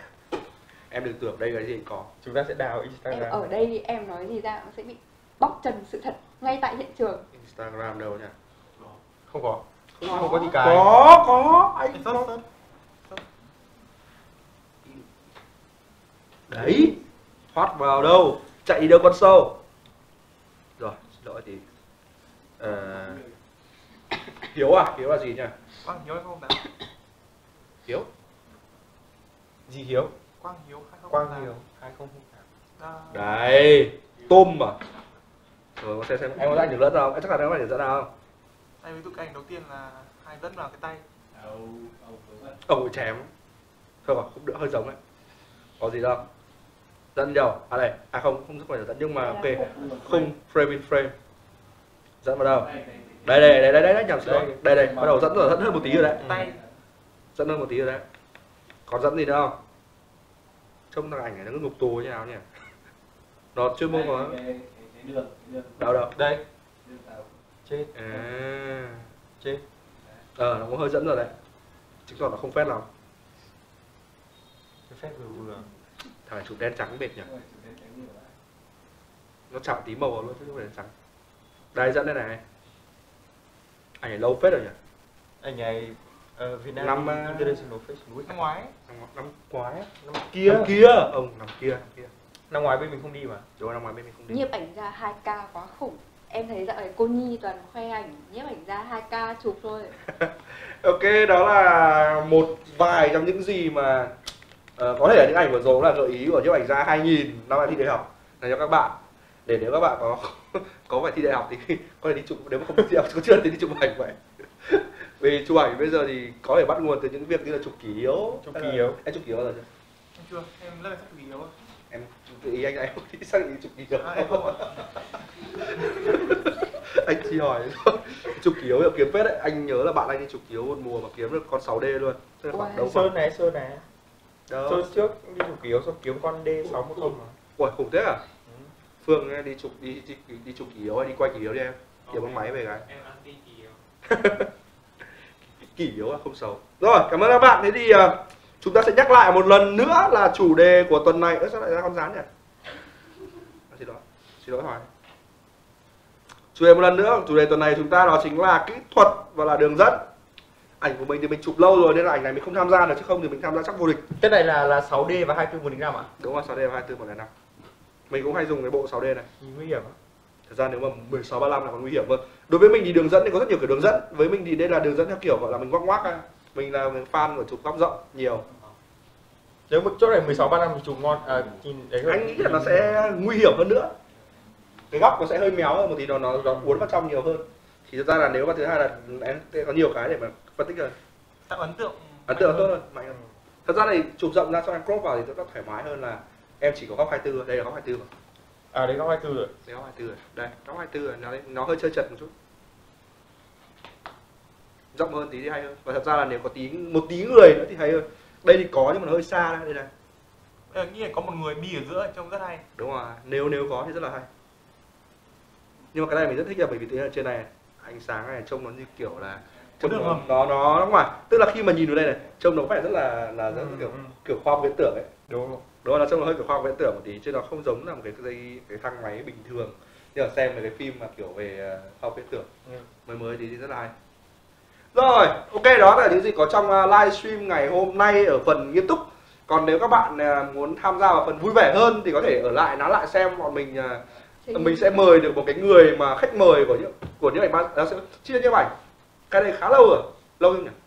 Em đừng tưởng đây là gì có. Chúng ta sẽ đào Instagram. Em ở đây thì em nói gì ra cũng sẽ bị bóc trần sự thật ngay tại hiện trường. Instagram đâu nhỉ? Không có. Không có, không có gì cả. Có, có. Anh có. Đấy. Thoát vào đâu? chạy đâu con sâu. Rồi, xin lỗi thì à... Hiếu à? Hiếu là gì nhỉ? Quang Hiếu hai không tám. Hiếu? Gì Hiếu? Quang Hiếu hai không tám. Quang Hiếu hai không tám. Đấy, tôm mà. Rồi, con xem xem anh có ra ảnh được lẫn không? Em chắc là anh có ra ảnh được lẫn không? Anh với tụi cái ảnh đầu tiên là hai lẫn vào cái tay. Ồ, chém. Không à, cũng đỡ hơi giống đấy. Có gì đâu. Dẫn nhiều, à đây, à không, không phải là dẫn nhưng mà ok, không frame in frame. Dẫn vào đâu? Đây đây, đây đây đây, nhầm đây, đây đây, bắt đầu dẫn rồi, dẫn hơn một tí rồi đấy. Tay. Dẫn hơn một tí rồi đấy. Còn dẫn gì nữa không? Trông thằng ảnh này nó cứ ngục tù như nào nhỉ? Nó chuyên môn có. Đâu đâu? Đây. Trên. À. Trên. Ờ, nó cũng hơi dẫn rồi đấy. Chứ còn nó không phép lắm. Cái phép vừa vừa. Thằng này chụp đen trắng mệt nhỉ? Nó chạm tí màu luôn chứ không phải đen trắng. Đây dẫn đây này. Anh này lâu phết rồi nhỉ? Anh này ở uh, Việt Nam năm International Fashion Week năm ngoái. Năm ngoái, năm kia. Năm kia, ông ừ, năm kia, năm kia. Năm ngoái bên mình không đi mà. Đúng, năm ngoái bên mình không đi. Nhiếp ảnh ra hai k quá khủng. Em thấy dạo này cô Nhi toàn khoe ảnh, nhiếp ảnh ra hai k chụp thôi. Ok, đó là một vài trong những gì mà Ờ, có thể là những ảnh vừa rồi là gợi ý của nhiếp ảnh gia hai nghìn năm nay thi đại học này cho các bạn, để nếu các bạn có có phải thi đại học thì có thể đi chụp, nếu mà không thi đại học chưa thì đi chụp ảnh vậy. Vì chụp ảnh bây giờ thì có thể bắt nguồn từ những việc như là chụp kỷ yếu. Chụp kỷ yếu em chụp kỷ yếu bao giờ chưa? Em chưa, em lớp chụp kỷ yếu. Em tự ý anh anh không đi xác định chụp kỷ yếu. À, em không. Anh chỉ hỏi thôi. Chụp kỷ yếu kiếm phết đấy, anh nhớ là bạn anh đi chụp kỷ yếu một mùa mà kiếm được con sáu D luôn. Đâu sơn này, sơn này. Tôi trước đi chụp kỷ yếu xong kiếm con D sáu một không. Ủa khủng thế à? Ừ. Phương đi chụp đi đi, đi chụp kỷ yếu hay đi quay kỷ yếu đi em. Kiểu con máy về cái. Em ăn đi kỷ yếu. Kỷ yếu à, không xấu. Rồi, cảm ơn các bạn. Thế thì uh, chúng ta sẽ nhắc lại một lần nữa là chủ đề của tuần này. Ơ sao lại ra con rán nhỉ? À, xin lỗi. Xin lỗi hỏi. Chủ đề một lần nữa, chủ đề tuần này chúng ta đó chính là kỹ thuật và là đường dẫn. Ảnh của mình thì mình chụp lâu rồi nên là ảnh này mình không tham gia được, chứ không thì mình tham gia chắc vô địch. Cái này là là sáu D và hai mươi tư một trăm lẻ năm ạ? Đúng rồi, sáu D và hai mươi tư một trăm lẻ năm. Mình cũng hay dùng cái bộ sáu D này. Nguy hiểm á. Thật ra nếu mà mười sáu ba mươi lăm là còn nguy hiểm hơn. Đối với mình thì đường dẫn thì có rất nhiều kiểu đường dẫn. Với mình thì đây là đường dẫn theo kiểu gọi là mình ngoắc ngoắc. Mình là fan của chụp góc rộng nhiều. Nếu mức chỗ này mười sáu ba mươi lăm thì chụp ngon à, thì đấy anh nghĩ là nó sẽ nguy hiểm hơn nữa. Cái góc nó sẽ hơi méo hơn một tí, nó nó, nó uốn vào trong nhiều hơn. Thì thật ra là nếu mà thứ hai là em có nhiều cái để mà phân tích rồi. Tạo ấn tượng. Ấn tượng tốt hơn, mạnh hơn. Thật ra này chụp rộng ra cho em crop vào thì nó thoải mái hơn là em chỉ có góc hai mươi tư, đây là góc hai mươi tư rồi. À đây góc hai mươi tư rồi. Đây góc hai mươi tư rồi. Đây, góc hai mươi tư rồi, nó nó hơi chơi chật một chút. Rộng hơn tí thì hay hơn. Và thật ra là nếu có tí một tí người nữa thì hay hơn. Đây thì có nhưng mà nó hơi xa đây này. Ờ nghĩ là có một người đi ở giữa trông rất hay. Đúng rồi, nếu nếu có thì rất là hay. Nhưng mà cái này mình rất thích là bởi vì thế là trên này ánh sáng này trông nó như kiểu là trông nó, nó nó đúng không ạ? Tức là khi mà nhìn vào đây này, trông nó phải rất là là rất ừ, kiểu kiểu khoa học viễn tưởng ấy. Đúng không? Đúng là trông nó hơi kiểu khoa học viễn tưởng một tí, chứ nó không giống là một cái dây cái thang máy bình thường. Như là xem về cái phim mà kiểu về khoa học viễn tưởng. Ừ. Mới mới thì rất là hay. Rồi, ok, đó là những gì có trong livestream ngày hôm nay ở phần nghiêm túc. Còn nếu các bạn muốn tham gia vào phần vui vẻ hơn thì có thể ở lại nán lại xem bọn mình. Mình sẽ mời được một cái người mà khách mời của những của những ảnh ban, chia những ảnh. Cái này khá lâu rồi, lâu không nhỉ?